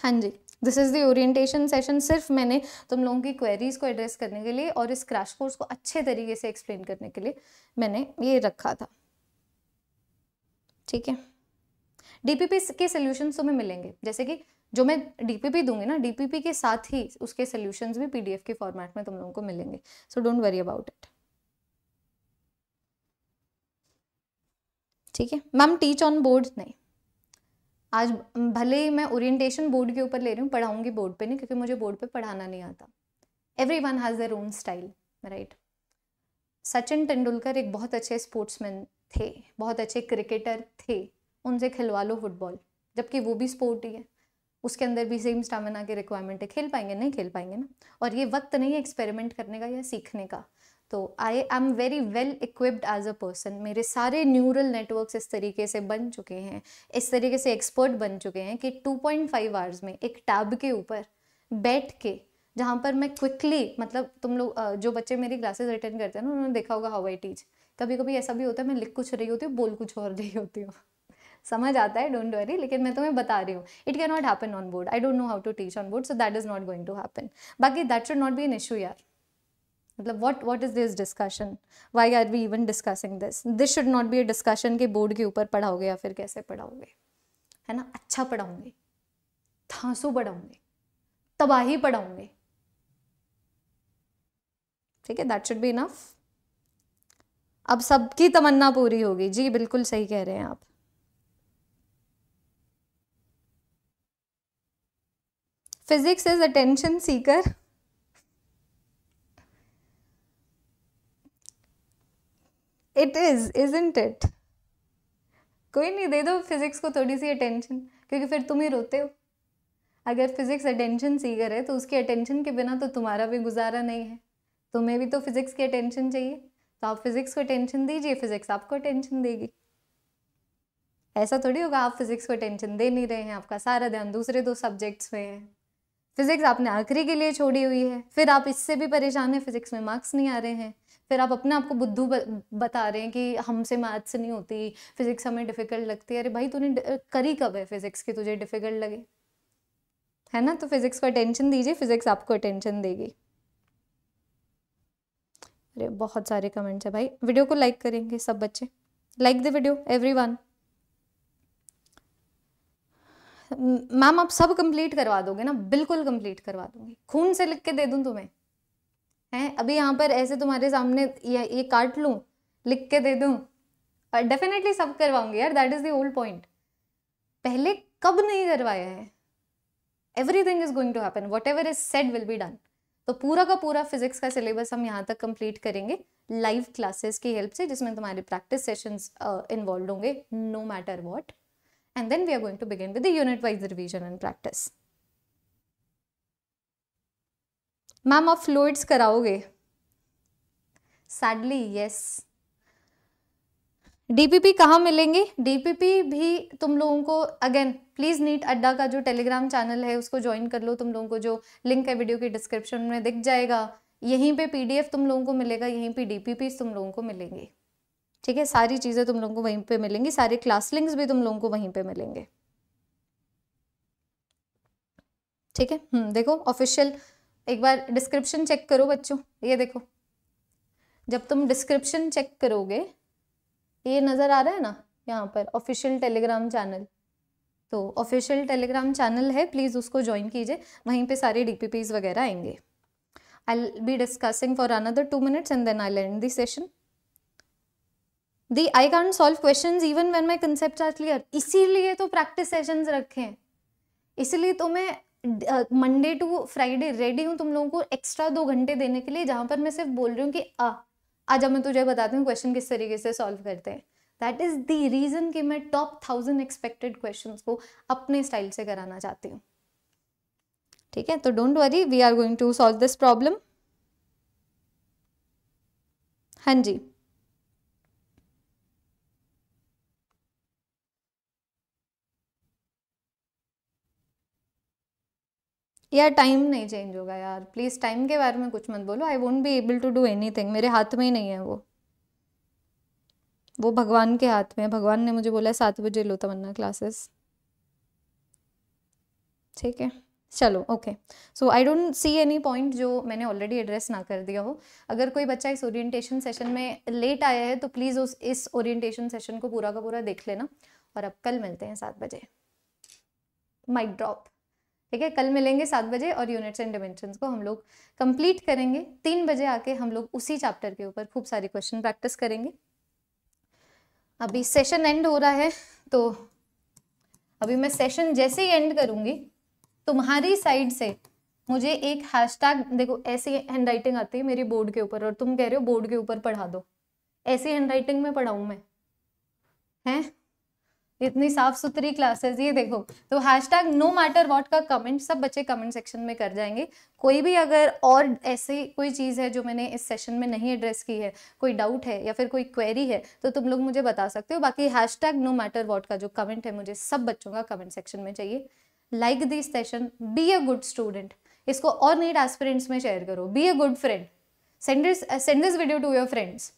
हाँ जी, this is the orientation session. सिर्फ मैंने तुम लोगों की क्वेरीज़ को एड्रेस करने के लिए और इस क्रैश कोर्स को अच्छे तरीके से एक्सप्लेन करने के लिए मैंने ये रखा था, ठीक है. डीपीपी के सोल्यूशंस तुम्हें मिलेंगे, जैसे कि जो मैं डीपीपी दूंगी ना, डीपीपी के साथ ही उसके सोल्यूशंस भी पीडीएफ के फॉर्मेट में तुम लोगों को मिलेंगे. So don't worry about it, ठीक है. मैम टीच ऑन बोर्ड नहीं, आज भले ही मैं ओरिएंटेशन बोर्ड के ऊपर ले रही हूँ, पढ़ाऊंगी बोर्ड पे नहीं, क्योंकि मुझे बोर्ड पे पढ़ाना नहीं आता. Every one has their own style, right. सचिन तेंदुलकर एक बहुत अच्छे स्पोर्ट्समैन थे, बहुत अच्छे क्रिकेटर थे, उनसे खिलवा लो फुटबॉल, जबकि वो भी स्पोर्ट ही है, उसके अंदर भी सेम स्टामिना की रिक्वायरमेंट है. खेल पाएंगे? नहीं खेल पाएंगे ना. और ये वक्त नहीं है एक्सपेरिमेंट करने का या सीखने का. तो I am very well equipped as a person. मेरे सारे न्यूरल नेटवर्क्स इस तरीके से बन चुके हैं, इस तरीके से एक्सपर्ट बन चुके हैं कि टू पॉइंट फाइव आवर्स में एक टैब के ऊपर बैठ के, जहाँ पर मैं क्विकली, मतलब तुम लोग जो बच्चे मेरी क्लासेस अटेंड करते हैं ना, उन्होंने देखा होगा हाउ आई टीच. कभी कभी ऐसा भी होता है मैं लिख कुछ रही होती हूँ, बोल कुछ और रही होती हूँ. समझ आता है, डोंट वरी. लेकिन मैं तुम्हें बता रही हूँ, it can not happen on board. I don't know how to teach on board, so that is not going to happen. बाकी that should not be an issue यार. मतलब what what is this discussion, why are we even discussing this. This should not be a discussion के board के ऊपर पढ़ाओगे या फिर कैसे पढ़ाओगे, है ना. अच्छा पढ़ाऊंगे, धांसू पढ़ाऊंगे, तबाही पढ़ाऊंगे, ठीक है. That should be enough. अब सबकी तमन्ना पूरी होगी जी, बिल्कुल सही कह रहे हैं आप. Physics is attention seeker. It is, isn't it? कोई नहीं, दे दो फिजिक्स को थोड़ी सी अटेंशन, क्योंकि फिर तुम ही रोते हो. अगर फिजिक्स अटेंशन सीकर है, तो उसकी अटेंशन के बिना तो तुम्हारा भी गुजारा नहीं है. तुम्हें भी तो फिजिक्स की अटेंशन चाहिए, तो आप फिजिक्स को अटेंशन दीजिए, फिजिक्स आपको अटेंशन देगी. ऐसा थोड़ी होगा आप फिजिक्स को अटेंशन दे नहीं रहे हैं, आपका सारा ध्यान दूसरे दो सब्जेक्ट्स में है. फिजिक्स आपने आखिरी के लिए छोड़ी हुई है, फिर आप इससे भी परेशान हैं, फिजिक्स में मार्क्स नहीं आ रहे हैं, फिर आप अपने आप को बुद्धू बता रहे हैं कि हमसे मैथ्स नहीं होती, फिजिक्स हमें डिफिकल्ट लगती है। अरे भाई, तूने करी कब है फिजिक्स की तुझे डिफिकल्ट लगे, है ना। तो फिजिक्स को अटेंशन दीजिए, फिजिक्स आपको अटेंशन देगी। अरे बहुत सारे कमेंट्स है भाई, वीडियो को लाइक करेंगे सब बच्चे, like the video everyone. Ma'am आप सब कंप्लीट करवा दोगे ना? बिल्कुल कंप्लीट करवा दूंगी, खून से लिख के दे दूं तुम्हें, हैं अभी यहाँ पर ऐसे तुम्हारे सामने ये ये काट लूं, लिख के दे दूं, डेफिनेटली सब करवाऊंगी यार, that is the whole point. पहले कब नहीं करवाया है? Everything is going to happen, whatever is said will be done. तो पूरा का पूरा फिजिक्स का सिलेबस हम यहाँ तक कंप्लीट करेंगे लाइव क्लासेस की हेल्प से, जिसमें तुम्हारे प्रैक्टिस सेशंस इन्वॉल्व होंगे no matter what, and then we are going to begin with the unit wise revision and practice। Ma'am आप फ्लूइड्स कराओगे? Sadly yes. डीपीपी कहाँ मिलेंगे? डीपीपी भी तुम लोगों को अगेन प्लीज नीट अड्डा का जो टेलीग्राम चैनल है उसको ज्वाइन कर लो, तुम लोगों को जो लिंक है वीडियो के डिस्क्रिप्शन में दिख जाएगा, यहीं पे पीडीएफ तुम लोगों को मिलेगा, यहीं पे डीपीपी तुम लोगों को मिलेंगे, ठीक है। सारी चीजें तुम लोगों को वहीं पे मिलेंगी, सारे क्लास लिंक्स भी तुम लोगों को वहीं पे मिलेंगे, ठीक है। हम्म देखो ऑफिशियल, एक बार डिस्क्रिप्शन चेक करो बच्चों, ये देखो जब तुम डिस्क्रिप्शन चेक करोगे ये नजर आ रहा है ना यहाँ पर ऑफिशियल टेलीग्राम चैनल, तो ऑफिशियल टेलीग्राम चैनल है, प्लीज उसको ज्वाइन कीजिए, वहीं पे सारे डीपीपीज वगैरह आएंगे। I be discussing for another two minutes and then I end the session. दी I can't solve question even when my concept are clear, इसीलिए तो प्रैक्टिस सेशंस रखे हैं, इसीलिए तो मैं मंडे टू फ्राइडे रेडी हूँ तुम लोगों को एक्स्ट्रा दो घंटे देने के लिए, जहाँ पर मैं सिर्फ बोल रही हूँ कि आ आज मैं तुझे बताती हूँ क्वेश्चन किस तरीके से सॉल्व करते हैं। दैट इज द रीजन कि मैं टॉप थाउजेंड एक्सपेक्टेड क्वेश्चन को अपने स्टाइल से कराना चाहती हूँ, ठीक है। तो don't worry, we are going to solve this problem. हाँ जी, यार टाइम नहीं चेंज होगा यार, प्लीज़ टाइम के बारे में कुछ मत बोलो, I won't be able to do anything, मेरे हाथ में ही नहीं है वो वो भगवान के हाथ में है। भगवान ने मुझे बोला सात बजे लो तमन्ना क्लासेस, ठीक है। चलो okay, so I don't see any point जो मैंने ऑलरेडी एड्रेस ना कर दिया हो। अगर कोई बच्चा इस ओरिएंटेशन सेशन में लेट आया है तो प्लीज़ उस इस ओरिएंटेशन सेशन को पूरा का पूरा देख लेना, और अब कल मिलते हैं सात बजे, माइक ड्रॉप, ठीक है। कल मिलेंगे सात बजे और यूनिट्स एंड डिमेंशंस को हम लोग कंप्लीट करेंगे। तीन बजे आके हम लोग उसी चैप्टर के ऊपर खूब सारे क्वेश्चन प्रैक्टिस करेंगे। अभी सेशन एंड हो रहा है, तो अभी मैं सेशन जैसे ही एंड करूंगी तुम्हारी साइड से मुझे एक हैशटैग, देखो ऐसी हैंड राइटिंग आती है मेरी बोर्ड के ऊपर, और तुम कह रहे हो बोर्ड के ऊपर पढ़ा दो, ऐसी हैंड राइटिंग में पढ़ाऊँ मैं, हैं इतनी साफ सुथरी क्लासेस, ये देखो। तो हैशटैग नो मैटर व्हाट का कमेंट सब बच्चे कमेंट सेक्शन में कर जाएंगे। कोई भी अगर और ऐसी कोई चीज़ है जो मैंने इस सेशन में नहीं एड्रेस की है, कोई डाउट है या फिर कोई क्वेरी है, तो तुम लोग मुझे बता सकते हो। बाकी हैशटैग नो मैटर व्हाट का जो कमेंट है मुझे सब बच्चों का कमेंट सेक्शन में चाहिए। Like this session, be a good student, इसको और नीट एस्पिरेंट्स में शेयर करो। Be a good friend, send this send this video to your friends.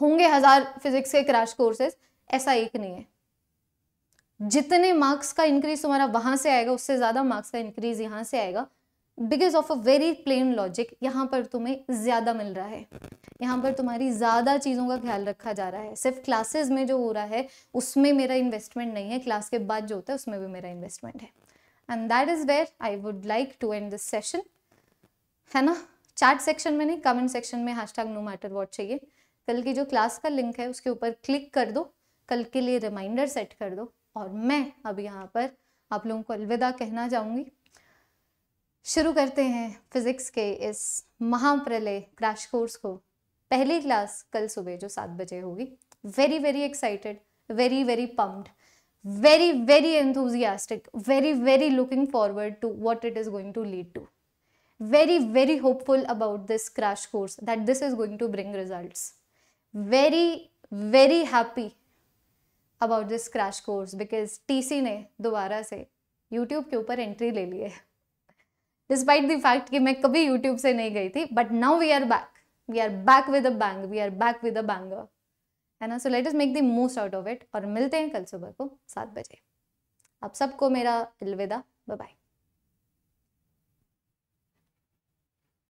होंगे हजार फिजिक्स के क्रैश कोर्सेज, ऐसा एक नहीं है। जितने मार्क्स का इंक्रीज तुम्हारा वहां से आएगा उससे ज्यादा मार्क्स का इंक्रीज यहाँ से आएगा, because of a very plain logic. यहाँ पर तुम्हें ज्यादा मिल रहा है, यहाँ पर तुम्हारी ज्यादा चीजों का ख्याल रखा जा रहा है। सिर्फ क्लासेस में जो हो रहा है उसमें मेरा इन्वेस्टमेंट नहीं है, क्लास के बाद जो होता है उसमें भी मेरा इन्वेस्टमेंट है। And that is where I would like to end this session, है ना। चैट सेक्शन में नहीं, कमेंट सेक्शन में हैशटैग नो मैटर व्हाट चाहिए। कल की जो क्लास का लिंक है उसके ऊपर क्लिक कर दो, कल के लिए रिमाइंडर सेट कर दो, और मैं अब यहाँ पर आप लोगों को अलविदा कहना चाहूँगी। शुरू करते हैं फिजिक्स के इस महाप्रलय क्रैश कोर्स को। पहली क्लास कल सुबह जो सात बजे होगी। Very very excited, very very pumped, very very enthusiastic, very very looking forward to what it is going to lead to. Very very hopeful about this crash course that this is going to bring results. Very very happy about this crash course because T C ने दोबारा से YouTube के ऊपर entry ले ली है। Despite the fact कि मैं कभी यूट्यूब से नहीं गई थी, but now we are back, we are back with a bang, we are back with a banger, है ना. So let us make the most out of it और मिलते हैं कल सुबह को सात बजे. आप सबको मेरा अलविदा, बाय बाय.